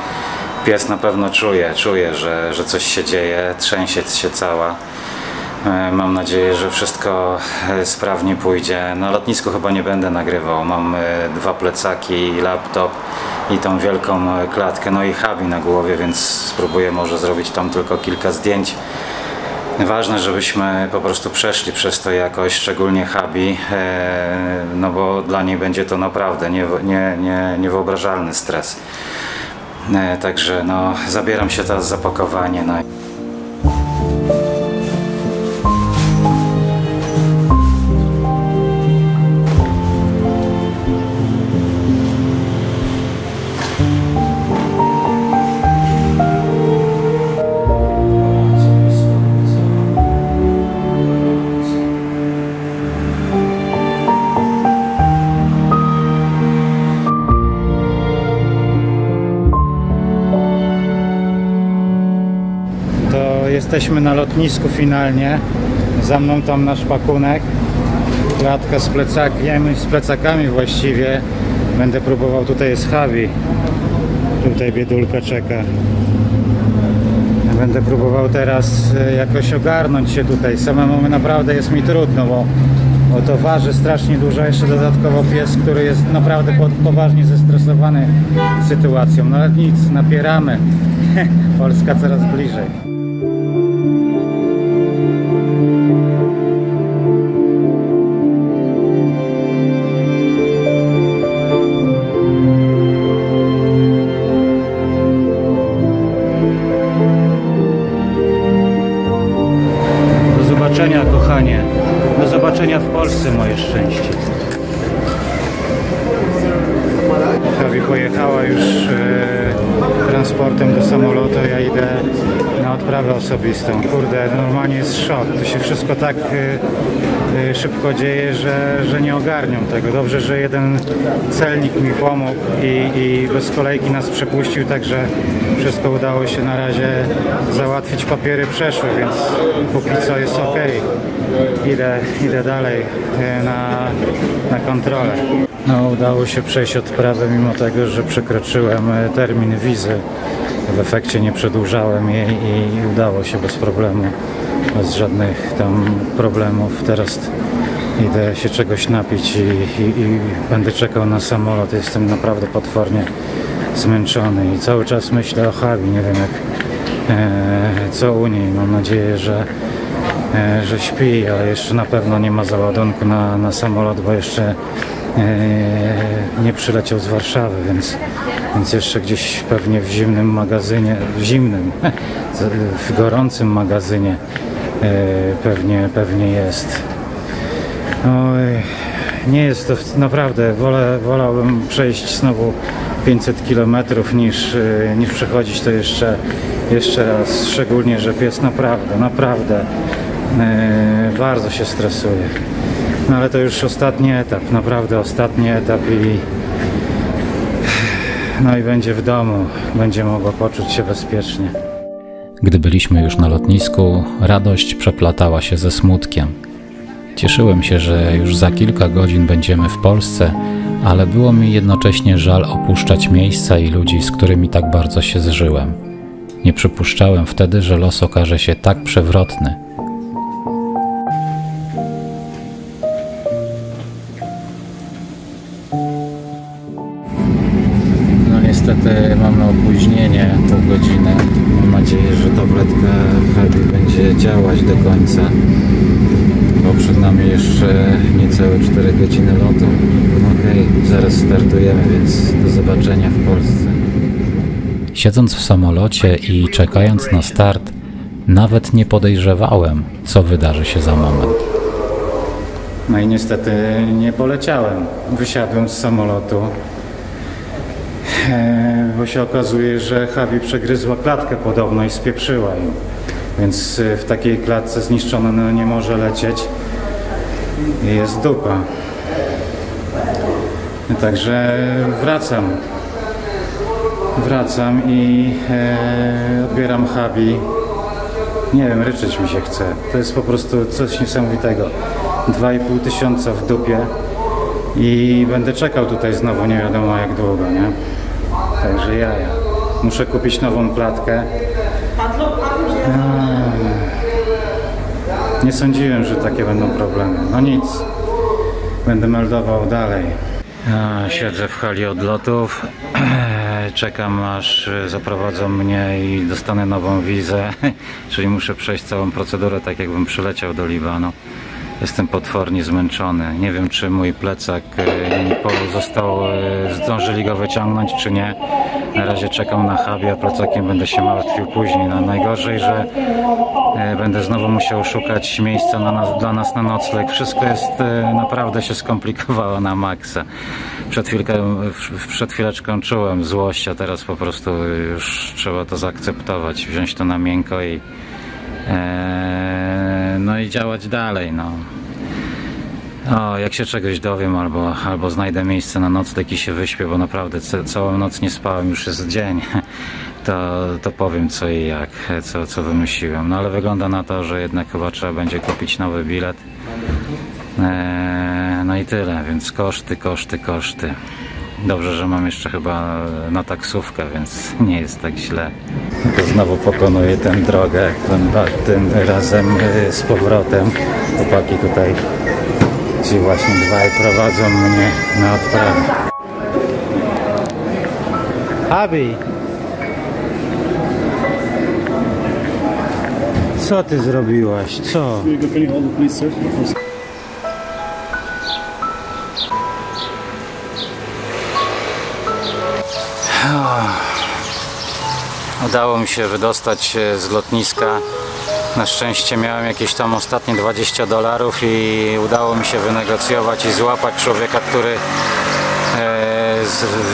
Pies na pewno czuje, czuje, że, że coś się dzieje, trzęsie się cała. Mam nadzieję, że wszystko sprawnie pójdzie. Na lotnisku chyba nie będę nagrywał. Mam dwa plecaki, laptop i tą wielką klatkę, no i Habi na głowie, więc spróbuję może zrobić tam tylko kilka zdjęć. Ważne, żebyśmy po prostu przeszli przez to jakoś, szczególnie Habi, no bo dla niej będzie to naprawdę nie, nie, nie, niewyobrażalny stres. Także no, zabieram się teraz za pakowanie. No. Jesteśmy na lotnisku finalnie, za mną tam nasz pakunek, klatka z plecakiem, z plecakami właściwie. Będę próbował, tutaj jest Habi, tutaj biedulka czeka. Będę próbował teraz jakoś ogarnąć się tutaj, samemu naprawdę jest mi trudno, bo, bo to waży strasznie dużo, jeszcze dodatkowo pies, który jest naprawdę poważnie zestresowany sytuacją. No ale nic, napieramy, Polska coraz bliżej. Moje szczęście. Prawie pojechała już e, transportem do samolotu, ja idę na odprawę osobistą. Kurde, normalnie jest szok. To się wszystko tak e, e, szybko dzieje, że, że nie ogarnią tego. Dobrze, że jeden celnik mi pomógł i, i bez kolejki nas przepuścił, także wszystko udało się na razie załatwić. Papiery przeszły, więc póki co jest ok. Idę, idę dalej na, na kontrolę. No, udało się przejść odprawę, mimo tego, że przekroczyłem termin wizy. W efekcie nie przedłużałem jej i udało się bez problemu, bez żadnych tam problemów. Teraz idę się czegoś napić i, i, i będę czekał na samolot. Jestem naprawdę potwornie zmęczony i cały czas myślę o Habi. Nie wiem jak, e, co u niej. Mam nadzieję, że że śpi, ale jeszcze na pewno nie ma załadunku na, na samolot, bo jeszcze yy, nie przyleciał z Warszawy, więc, więc jeszcze gdzieś pewnie w zimnym magazynie, w zimnym, w gorącym magazynie yy, pewnie, pewnie jest. Oj, nie jest to naprawdę, wolę, wolałbym przejść znowu pięćset kilometrów niż, yy, niż przechodzić to jeszcze, jeszcze raz, szczególnie, że pies naprawdę, naprawdę Yy, bardzo się stresuję. No ale to już ostatni etap, naprawdę ostatni etap i no i będzie w domu, będzie mogła poczuć się bezpiecznie. Gdy byliśmy już na lotnisku, radość przeplatała się ze smutkiem. Cieszyłem się, że już za kilka godzin będziemy w Polsce, ale było mi jednocześnie żal opuszczać miejsca i ludzi, z którymi tak bardzo się zżyłem. Nie przypuszczałem wtedy, że los okaże się tak przewrotny. Niestety mamy opóźnienie pół godziny. Mam nadzieję, że tabletka Habi będzie działać do końca, bo przed nami jeszcze niecałe cztery godziny lotu. Okej, zaraz startujemy, więc do zobaczenia w Polsce. Siedząc w samolocie i czekając na start, nawet nie podejrzewałem, co wydarzy się za moment. No i niestety nie poleciałem. Wysiadłem z samolotu, bo się okazuje, że Habi przegryzła klatkę podobno i spieprzyła ją, więc w takiej klatce zniszczona no nie może lecieć i jest dupa. Także wracam, wracam i e, odbieram Habi Nie wiem, ryczeć mi się chce. To jest po prostu coś niesamowitego. dwa i pół tysiąca w dupie i będę czekał tutaj znowu nie wiadomo jak długo, nie? Także jaja. Muszę kupić nową klatkę. Nie sądziłem, że takie będą problemy. No nic. Będę meldował dalej. Siedzę w hali odlotów. Czekam aż zaprowadzą mnie i dostanę nową wizę. Czyli muszę przejść całą procedurę tak jakbym przyleciał do Libanu. Jestem potwornie zmęczony. Nie wiem czy mój plecak został, zdążyli go wyciągnąć czy nie. Na razie czekam na Habia, plecakiem będę się martwił później. No, najgorzej, że będę znowu musiał szukać miejsca na nas, dla nas na nocleg. Wszystko jest, naprawdę się skomplikowało na maksa. Przed, chwilkę, przed chwileczką czułem złość, a teraz po prostu już trzeba to zaakceptować, wziąć to na miękko i Eee, no i działać dalej, no. O, jak się czegoś dowiem albo, albo znajdę miejsce na nocleg i się wyśpię, bo naprawdę całą noc nie spałem, już jest dzień, to, to powiem co i jak, co, co wymyśliłem. No ale wygląda na to, że jednak chyba trzeba będzie kupić nowy bilet. Eee, no i tyle, więc koszty, koszty, koszty. Dobrze, że mam jeszcze chyba na taksówkę, więc nie jest tak źle. To znowu pokonuję tę drogę, tym razem z powrotem. Chłopaki tutaj, ci właśnie dwaj prowadzą mnie na odprawę. Abi! Co ty zrobiłaś? Co? Udało mi się wydostać z lotniska. Na szczęście miałem jakieś tam ostatnie dwadzieścia dolarów i udało mi się wynegocjować i złapać człowieka, który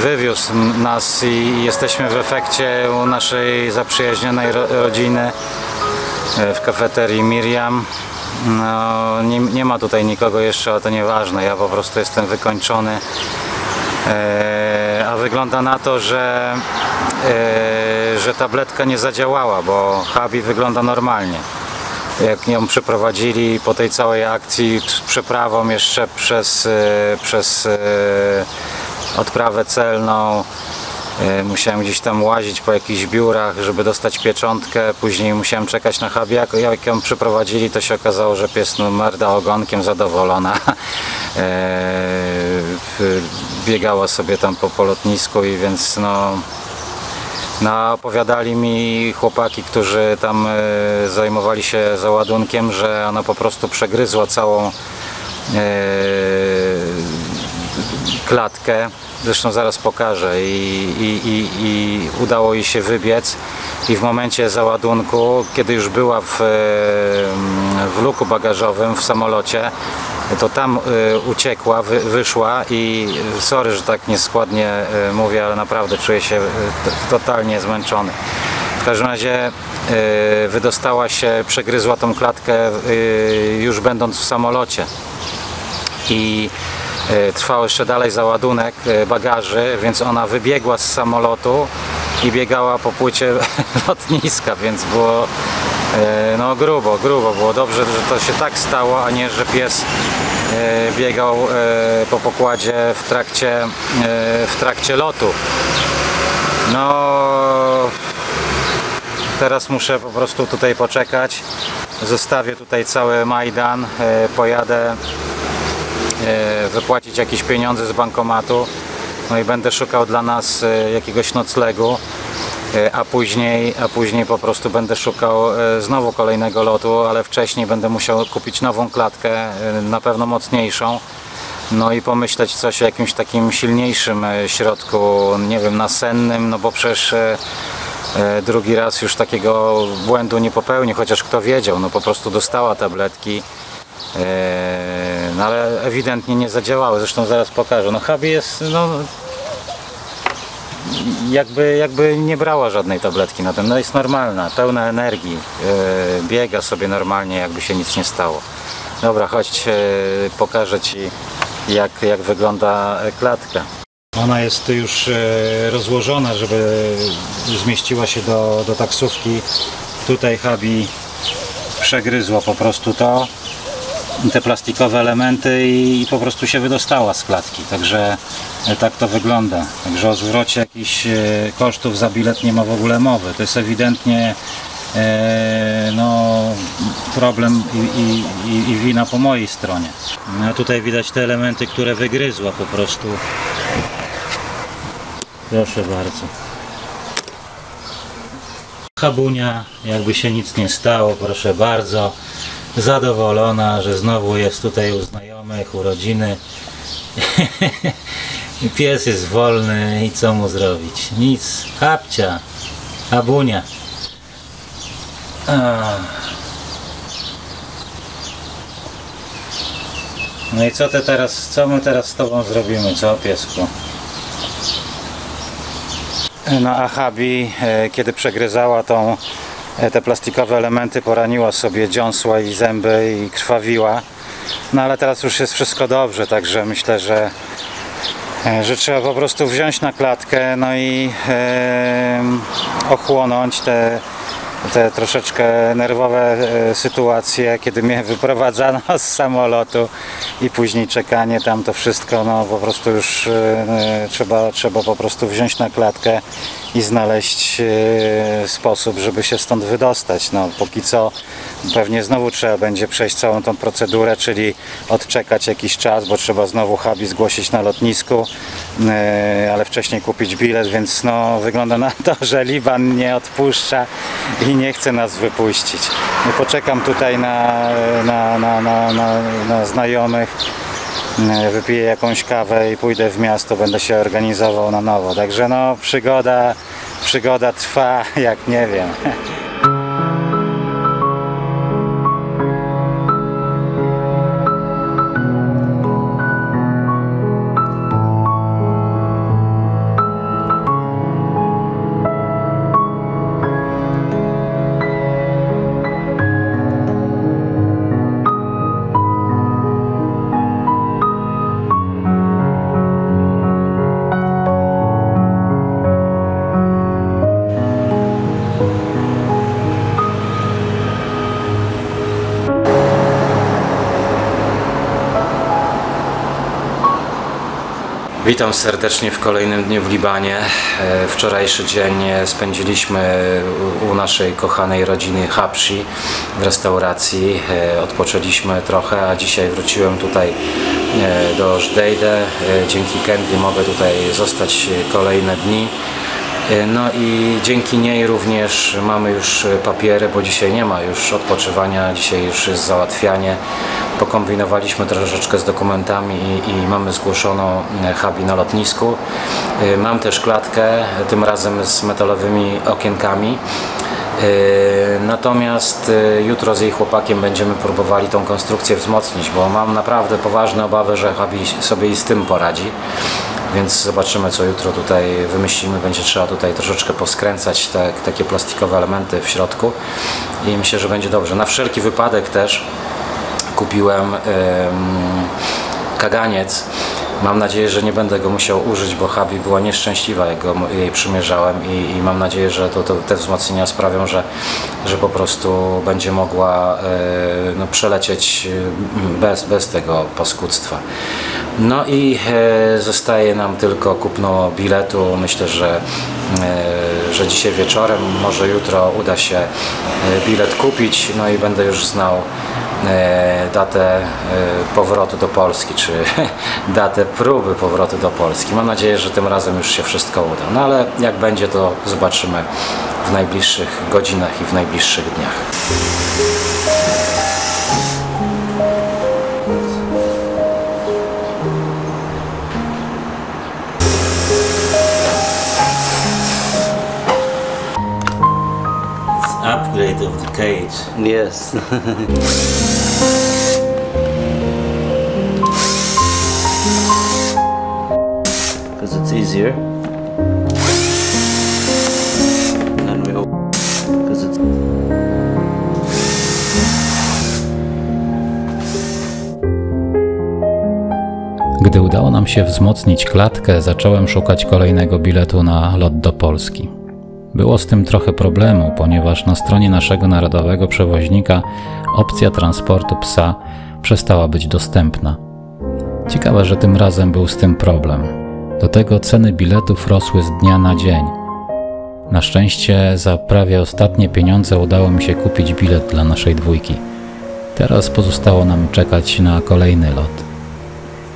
wywiózł nas i jesteśmy w efekcie u naszej zaprzyjaźnionej rodziny w kafeterii Miriam. No, nie, nie ma tutaj nikogo jeszcze, ale to nieważne. Ja po prostu jestem wykończony. A wygląda na to, że, że tabletka nie zadziałała, bo Habi wygląda normalnie. Jak ją przeprowadzili po tej całej akcji przeprawą jeszcze przez, przez odprawę celną, musiałem gdzieś tam łazić po jakichś biurach, żeby dostać pieczątkę. Później musiałem czekać na Habia. Jak ją przyprowadzili, to się okazało, że pies merda ogonkiem zadowolona. Biegała sobie tam po, po lotnisku i więc no... No, opowiadali mi chłopaki, którzy tam zajmowali się załadunkiem, że ona po prostu przegryzła całą klatkę. Zresztą zaraz pokażę i, i, i, i udało jej się wybiec i w momencie załadunku, kiedy już była w, w luku bagażowym w samolocie, to tam uciekła, wy, wyszła i sorry, że tak nieskładnie mówię, ale naprawdę czuję się totalnie zmęczony. W każdym razie wydostała się, przegryzła tą klatkę już będąc w samolocie i trwał jeszcze dalej załadunek bagaży, więc ona wybiegła z samolotu i biegała po płycie lotniska, więc było no grubo, grubo. Było dobrze, że to się tak stało, a nie, że pies biegał po pokładzie w trakcie, w trakcie lotu. No, teraz muszę po prostu tutaj poczekać. Zostawię tutaj cały Majdan, pojadę wypłacić jakieś pieniądze z bankomatu, no i będę szukał dla nas jakiegoś noclegu, a później, a później po prostu będę szukał znowu kolejnego lotu, ale wcześniej będę musiał kupić nową klatkę, na pewno mocniejszą, no i pomyśleć coś o jakimś takim silniejszym środku, nie wiem, nasennym, no bo przecież drugi raz już takiego błędu nie popełnię, chociaż kto wiedział, no po prostu dostała tabletki. No ale ewidentnie nie zadziałały, zresztą zaraz pokażę. No Habi jest, no jakby, jakby nie brała żadnej tabletki na tym, no jest normalna, pełna energii, biega sobie normalnie, jakby się nic nie stało. Dobra, chodź, pokażę ci jak, jak wygląda klatka. Ona jest już rozłożona, żeby zmieściła się do, do taksówki. Tutaj Habi przegryzło po prostu to, te plastikowe elementy i, i po prostu się wydostała z klatki. Także tak to wygląda. Także o zwrocie jakichś kosztów za bilet nie ma w ogóle mowy. To jest ewidentnie no, problem i, i, i wina po mojej stronie. A tutaj widać te elementy, które wygryzła po prostu. Proszę bardzo. Habunia, jakby się nic nie stało, proszę bardzo. Zadowolona, że znowu jest tutaj u znajomych, u rodziny. Pies jest wolny i co mu zrobić? Nic. Habcia. Habunia. No i co ty teraz, co my teraz z tobą zrobimy, co piesku? No a Habi, kiedy przegryzała tą, te plastikowe elementy, poraniła sobie dziąsła i zęby i krwawiła. No ale teraz już jest wszystko dobrze, także myślę, że, że trzeba po prostu wziąć na klatkę, no i yy, ochłonąć te te troszeczkę nerwowe sytuacje, kiedy mnie wyprowadzano z samolotu i później czekanie tam to wszystko, no po prostu już y, trzeba, trzeba po prostu wziąć na klatkę i znaleźć y, sposób, żeby się stąd wydostać. No póki co pewnie znowu trzeba będzie przejść całą tą procedurę, czyli odczekać jakiś czas, bo trzeba znowu Habi zgłosić na lotnisku, y, ale wcześniej kupić bilet, więc no wygląda na to, że Liban nie odpuszcza i nie chce nas wypuścić. No, poczekam tutaj na, na, na, na, na, na znajomych, wypiję jakąś kawę i pójdę w miasto, będę się organizował na nowo. Także no przygoda, przygoda trwa, jak nie wiem. Witam serdecznie w kolejnym dniu w Libanie. Wczorajszy dzień spędziliśmy u naszej kochanej rodziny Habsi w restauracji. Odpoczęliśmy trochę, a dzisiaj wróciłem tutaj do Żdeideh. Dzięki Candy mogę tutaj zostać kolejne dni. No i dzięki niej również mamy już papiery, bo dzisiaj nie ma już odpoczywania, dzisiaj już jest załatwianie. Pokombinowaliśmy troszeczkę z dokumentami i, i mamy zgłoszoną Habi na lotnisku. Mam też klatkę, tym razem z metalowymi okienkami. Natomiast jutro z jej chłopakiem będziemy próbowali tą konstrukcję wzmocnić, bo mam naprawdę poważne obawy, że Habi sobie i z tym poradzi. Więc zobaczymy, co jutro tutaj wymyślimy. Będzie trzeba tutaj troszeczkę poskręcać te, takie plastikowe elementy w środku i myślę, że będzie dobrze. Na wszelki wypadek też kupiłem ym, kaganiec. Mam nadzieję, że nie będę go musiał użyć, bo Habi była nieszczęśliwa, jak go, jej przymierzałem i, i mam nadzieję, że to, to, te wzmocnienia sprawią, że, że po prostu będzie mogła yy, no, przelecieć bez, bez tego paskudztwa. No i yy, zostaje nam tylko kupno biletu. Myślę, że, yy, że dzisiaj wieczorem, może jutro uda się yy, bilet kupić, no i będę już znał datę powrotu do Polski, czy datę próby powrotu do Polski. Mam nadzieję, że tym razem już się wszystko uda. No ale jak będzie, to zobaczymy w najbliższych godzinach i w najbliższych dniach. Upgrade of the cage. Yes. Because it's easier. Then we open because it's. Gdy udało nam się wzmocnić klatkę, zacząłem szukać kolejnego biletu na lot do Polski. Było z tym trochę problemu, ponieważ na stronie naszego narodowego przewoźnika opcja transportu psa przestała być dostępna. Ciekawe, że tym razem był z tym problem. Do tego ceny biletów rosły z dnia na dzień. Na szczęście za prawie ostatnie pieniądze udało mi się kupić bilet dla naszej dwójki. Teraz pozostało nam czekać na kolejny lot.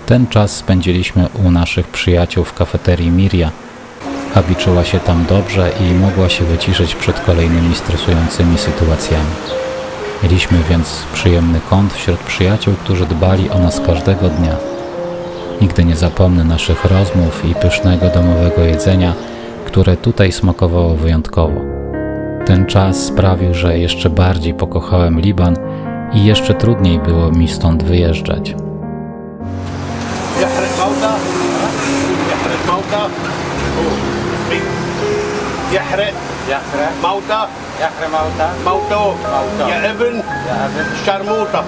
Ten czas spędziliśmy u naszych przyjaciół w kafeterii Miria. Gabi czuła się tam dobrze i mogła się wyciszyć przed kolejnymi stresującymi sytuacjami. Mieliśmy więc przyjemny kąt wśród przyjaciół, którzy dbali o nas każdego dnia. Nigdy nie zapomnę naszych rozmów i pysznego domowego jedzenia, które tutaj smakowało wyjątkowo. Ten czas sprawił, że jeszcze bardziej pokochałem Liban i jeszcze trudniej było mi stąd wyjeżdżać. يحرق يحرق موتى يحرق موتى موتو موتو يا ابن يا ابن الشرموطة.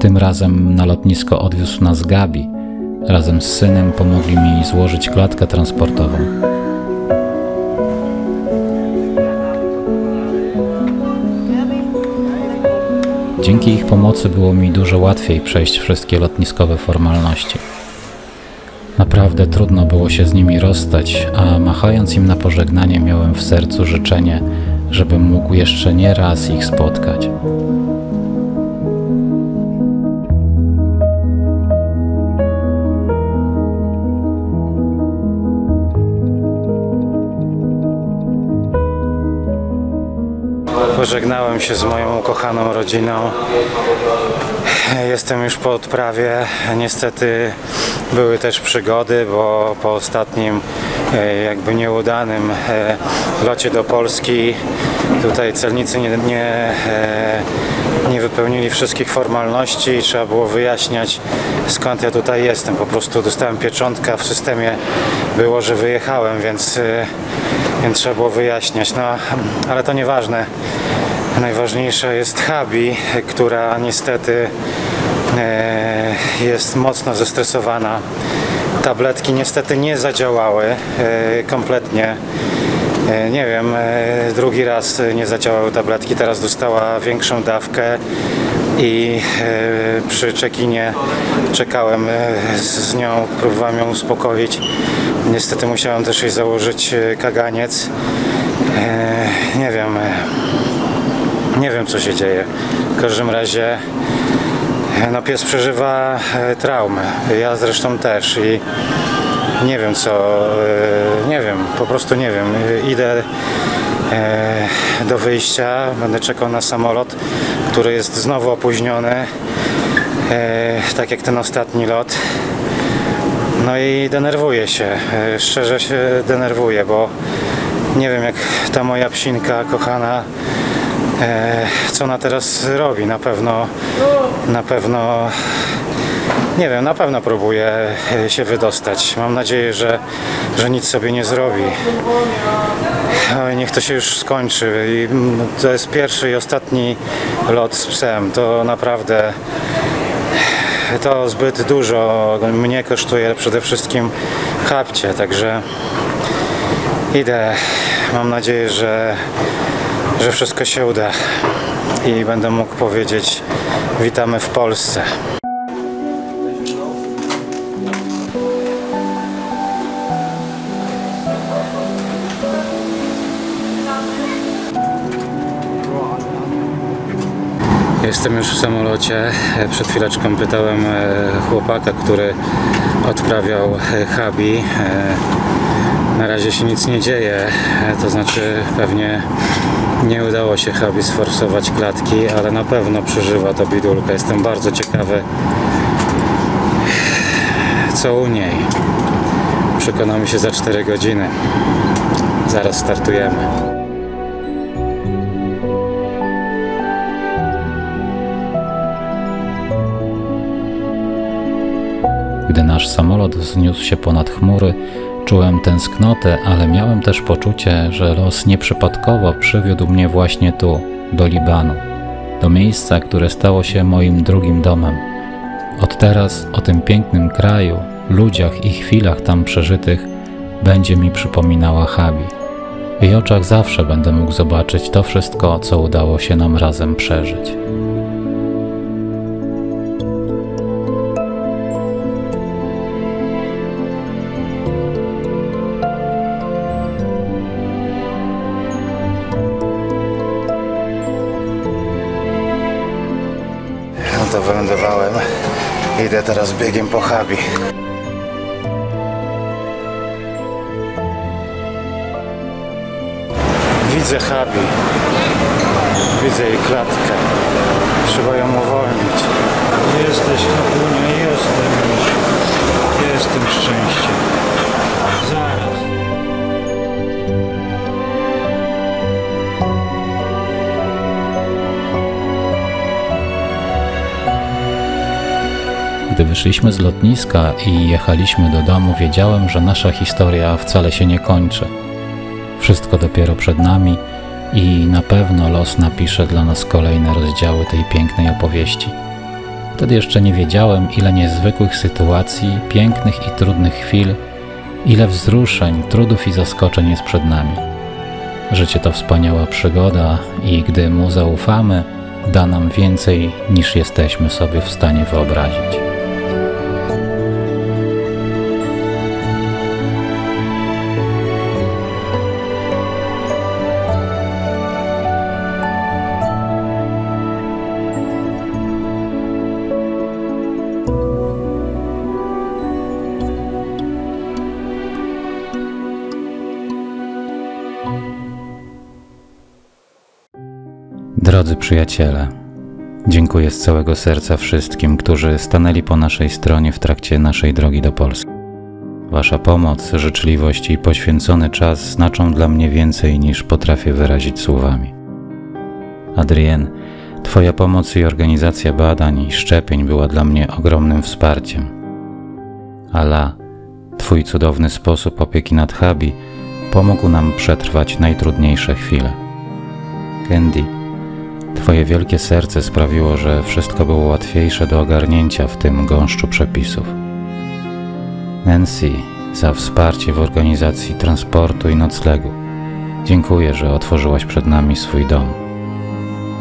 Tym razem na lotnisko odwiózł nas Gabi. Razem z synem pomogli mi złożyć klatkę transportową. Dzięki ich pomocy było mi dużo łatwiej przejść wszystkie lotniskowe formalności. Naprawdę trudno było się z nimi rozstać, a machając im na pożegnanie miałem w sercu życzenie, żebym mógł jeszcze nie raz ich spotkać. Pożegnałem się z moją ukochaną rodziną. Jestem już po odprawie. Niestety były też przygody, bo po ostatnim jakby nieudanym locie do Polski tutaj celnicy nie, nie, nie wypełnili wszystkich formalności i trzeba było wyjaśniać, skąd ja tutaj jestem. Po prostu dostałem pieczątkę, w systemie było, że wyjechałem, więc Więc trzeba było wyjaśniać, no ale to nieważne. Najważniejsza jest Habi, która niestety e, jest mocno zestresowana. Tabletki niestety nie zadziałały e, kompletnie. E, nie wiem, e, drugi raz nie zadziałały tabletki, teraz dostała większą dawkę i e, przy czekinie czekałem z, z nią, próbowałem ją uspokoić. Niestety musiałem też jej założyć kaganiec. Eee, nie wiem, nie wiem co się dzieje. W każdym razie no, pies przeżywa traumę. Ja zresztą też i nie wiem co, eee, nie wiem, po prostu nie wiem. Idę eee, do wyjścia, będę czekał na samolot, który jest znowu opóźniony, eee, tak jak ten ostatni lot. No i denerwuję się, szczerze się denerwuję, bo nie wiem jak ta moja psinka kochana, co ona teraz robi, na pewno, na pewno, nie wiem, na pewno próbuje się wydostać. Mam nadzieję, że, że nic sobie nie zrobi. Oj, niech to się już skończy. I to jest pierwszy i ostatni lot z psem, to naprawdę... To zbyt dużo mnie kosztuje, przede wszystkim Habcie, także idę. Mam nadzieję, że, że wszystko się uda i będę mógł powiedzieć witamy w Polsce. Jestem już w samolocie. Przed chwileczką pytałem chłopaka, który odprawiał Habi. Na razie się nic nie dzieje, to znaczy pewnie nie udało się Habi sforsować klatki, ale na pewno przeżywa to bidulka. Jestem bardzo ciekawy, co u niej. Przekonamy się za cztery godziny. Zaraz startujemy. Gdy nasz samolot wzniósł się ponad chmury, czułem tęsknotę, ale miałem też poczucie, że los nieprzypadkowo przywiódł mnie właśnie tu, do Libanu. Do miejsca, które stało się moim drugim domem. Od teraz o tym pięknym kraju, ludziach i chwilach tam przeżytych będzie mi przypominała Habi. W jej oczach zawsze będę mógł zobaczyć to wszystko, co udało się nam razem przeżyć. Wylądowałem. Idę teraz biegiem po Habi. Widzę Habi. Widzę jej klatkę. Trzeba ją uwolnić. Jesteś Habunia, jestem już. Jestem szczęściem. Zaraz. Gdy wyszliśmy z lotniska i jechaliśmy do domu, wiedziałem, że nasza historia wcale się nie kończy. Wszystko dopiero przed nami i na pewno los napisze dla nas kolejne rozdziały tej pięknej opowieści. Wtedy jeszcze nie wiedziałem, ile niezwykłych sytuacji, pięknych i trudnych chwil, ile wzruszeń, trudów i zaskoczeń jest przed nami. Życie to wspaniała przygoda i gdy mu zaufamy, da nam więcej, niż jesteśmy sobie w stanie wyobrazić. Drodzy przyjaciele, dziękuję z całego serca wszystkim, którzy stanęli po naszej stronie w trakcie naszej drogi do Polski. Wasza pomoc, życzliwość i poświęcony czas znaczą dla mnie więcej niż potrafię wyrazić słowami. Adrien, Twoja pomoc i organizacja badań i szczepień była dla mnie ogromnym wsparciem. Ala, Twój cudowny sposób opieki nad Habi pomógł nam przetrwać najtrudniejsze chwile. Candy, Twoje wielkie serce sprawiło, że wszystko było łatwiejsze do ogarnięcia w tym gąszczu przepisów. Nancy, za wsparcie w organizacji transportu i noclegu. Dziękuję, że otworzyłaś przed nami swój dom.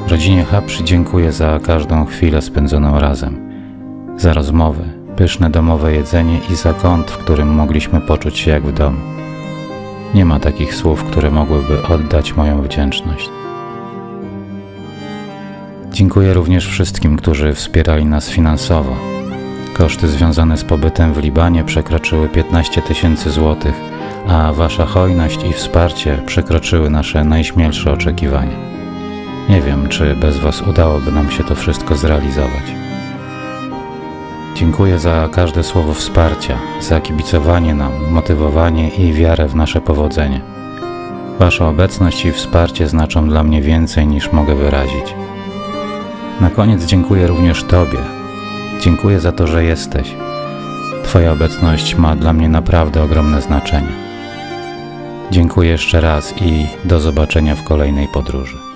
Rodzinie Habsi dziękuję za każdą chwilę spędzoną razem. Za rozmowy, pyszne domowe jedzenie i za kąt, w którym mogliśmy poczuć się jak w domu. Nie ma takich słów, które mogłyby oddać moją wdzięczność. Dziękuję również wszystkim, którzy wspierali nas finansowo. Koszty związane z pobytem w Libanie przekroczyły piętnaście tysięcy złotych, a Wasza hojność i wsparcie przekroczyły nasze najśmielsze oczekiwania. Nie wiem, czy bez Was udałoby nam się to wszystko zrealizować. Dziękuję za każde słowo wsparcia, za kibicowanie nam, motywowanie i wiarę w nasze powodzenie. Wasza obecność i wsparcie znaczą dla mnie więcej niż mogę wyrazić. Na koniec dziękuję również Tobie. Dziękuję za to, że jesteś. Twoja obecność ma dla mnie naprawdę ogromne znaczenie. Dziękuję jeszcze raz i do zobaczenia w kolejnej podróży.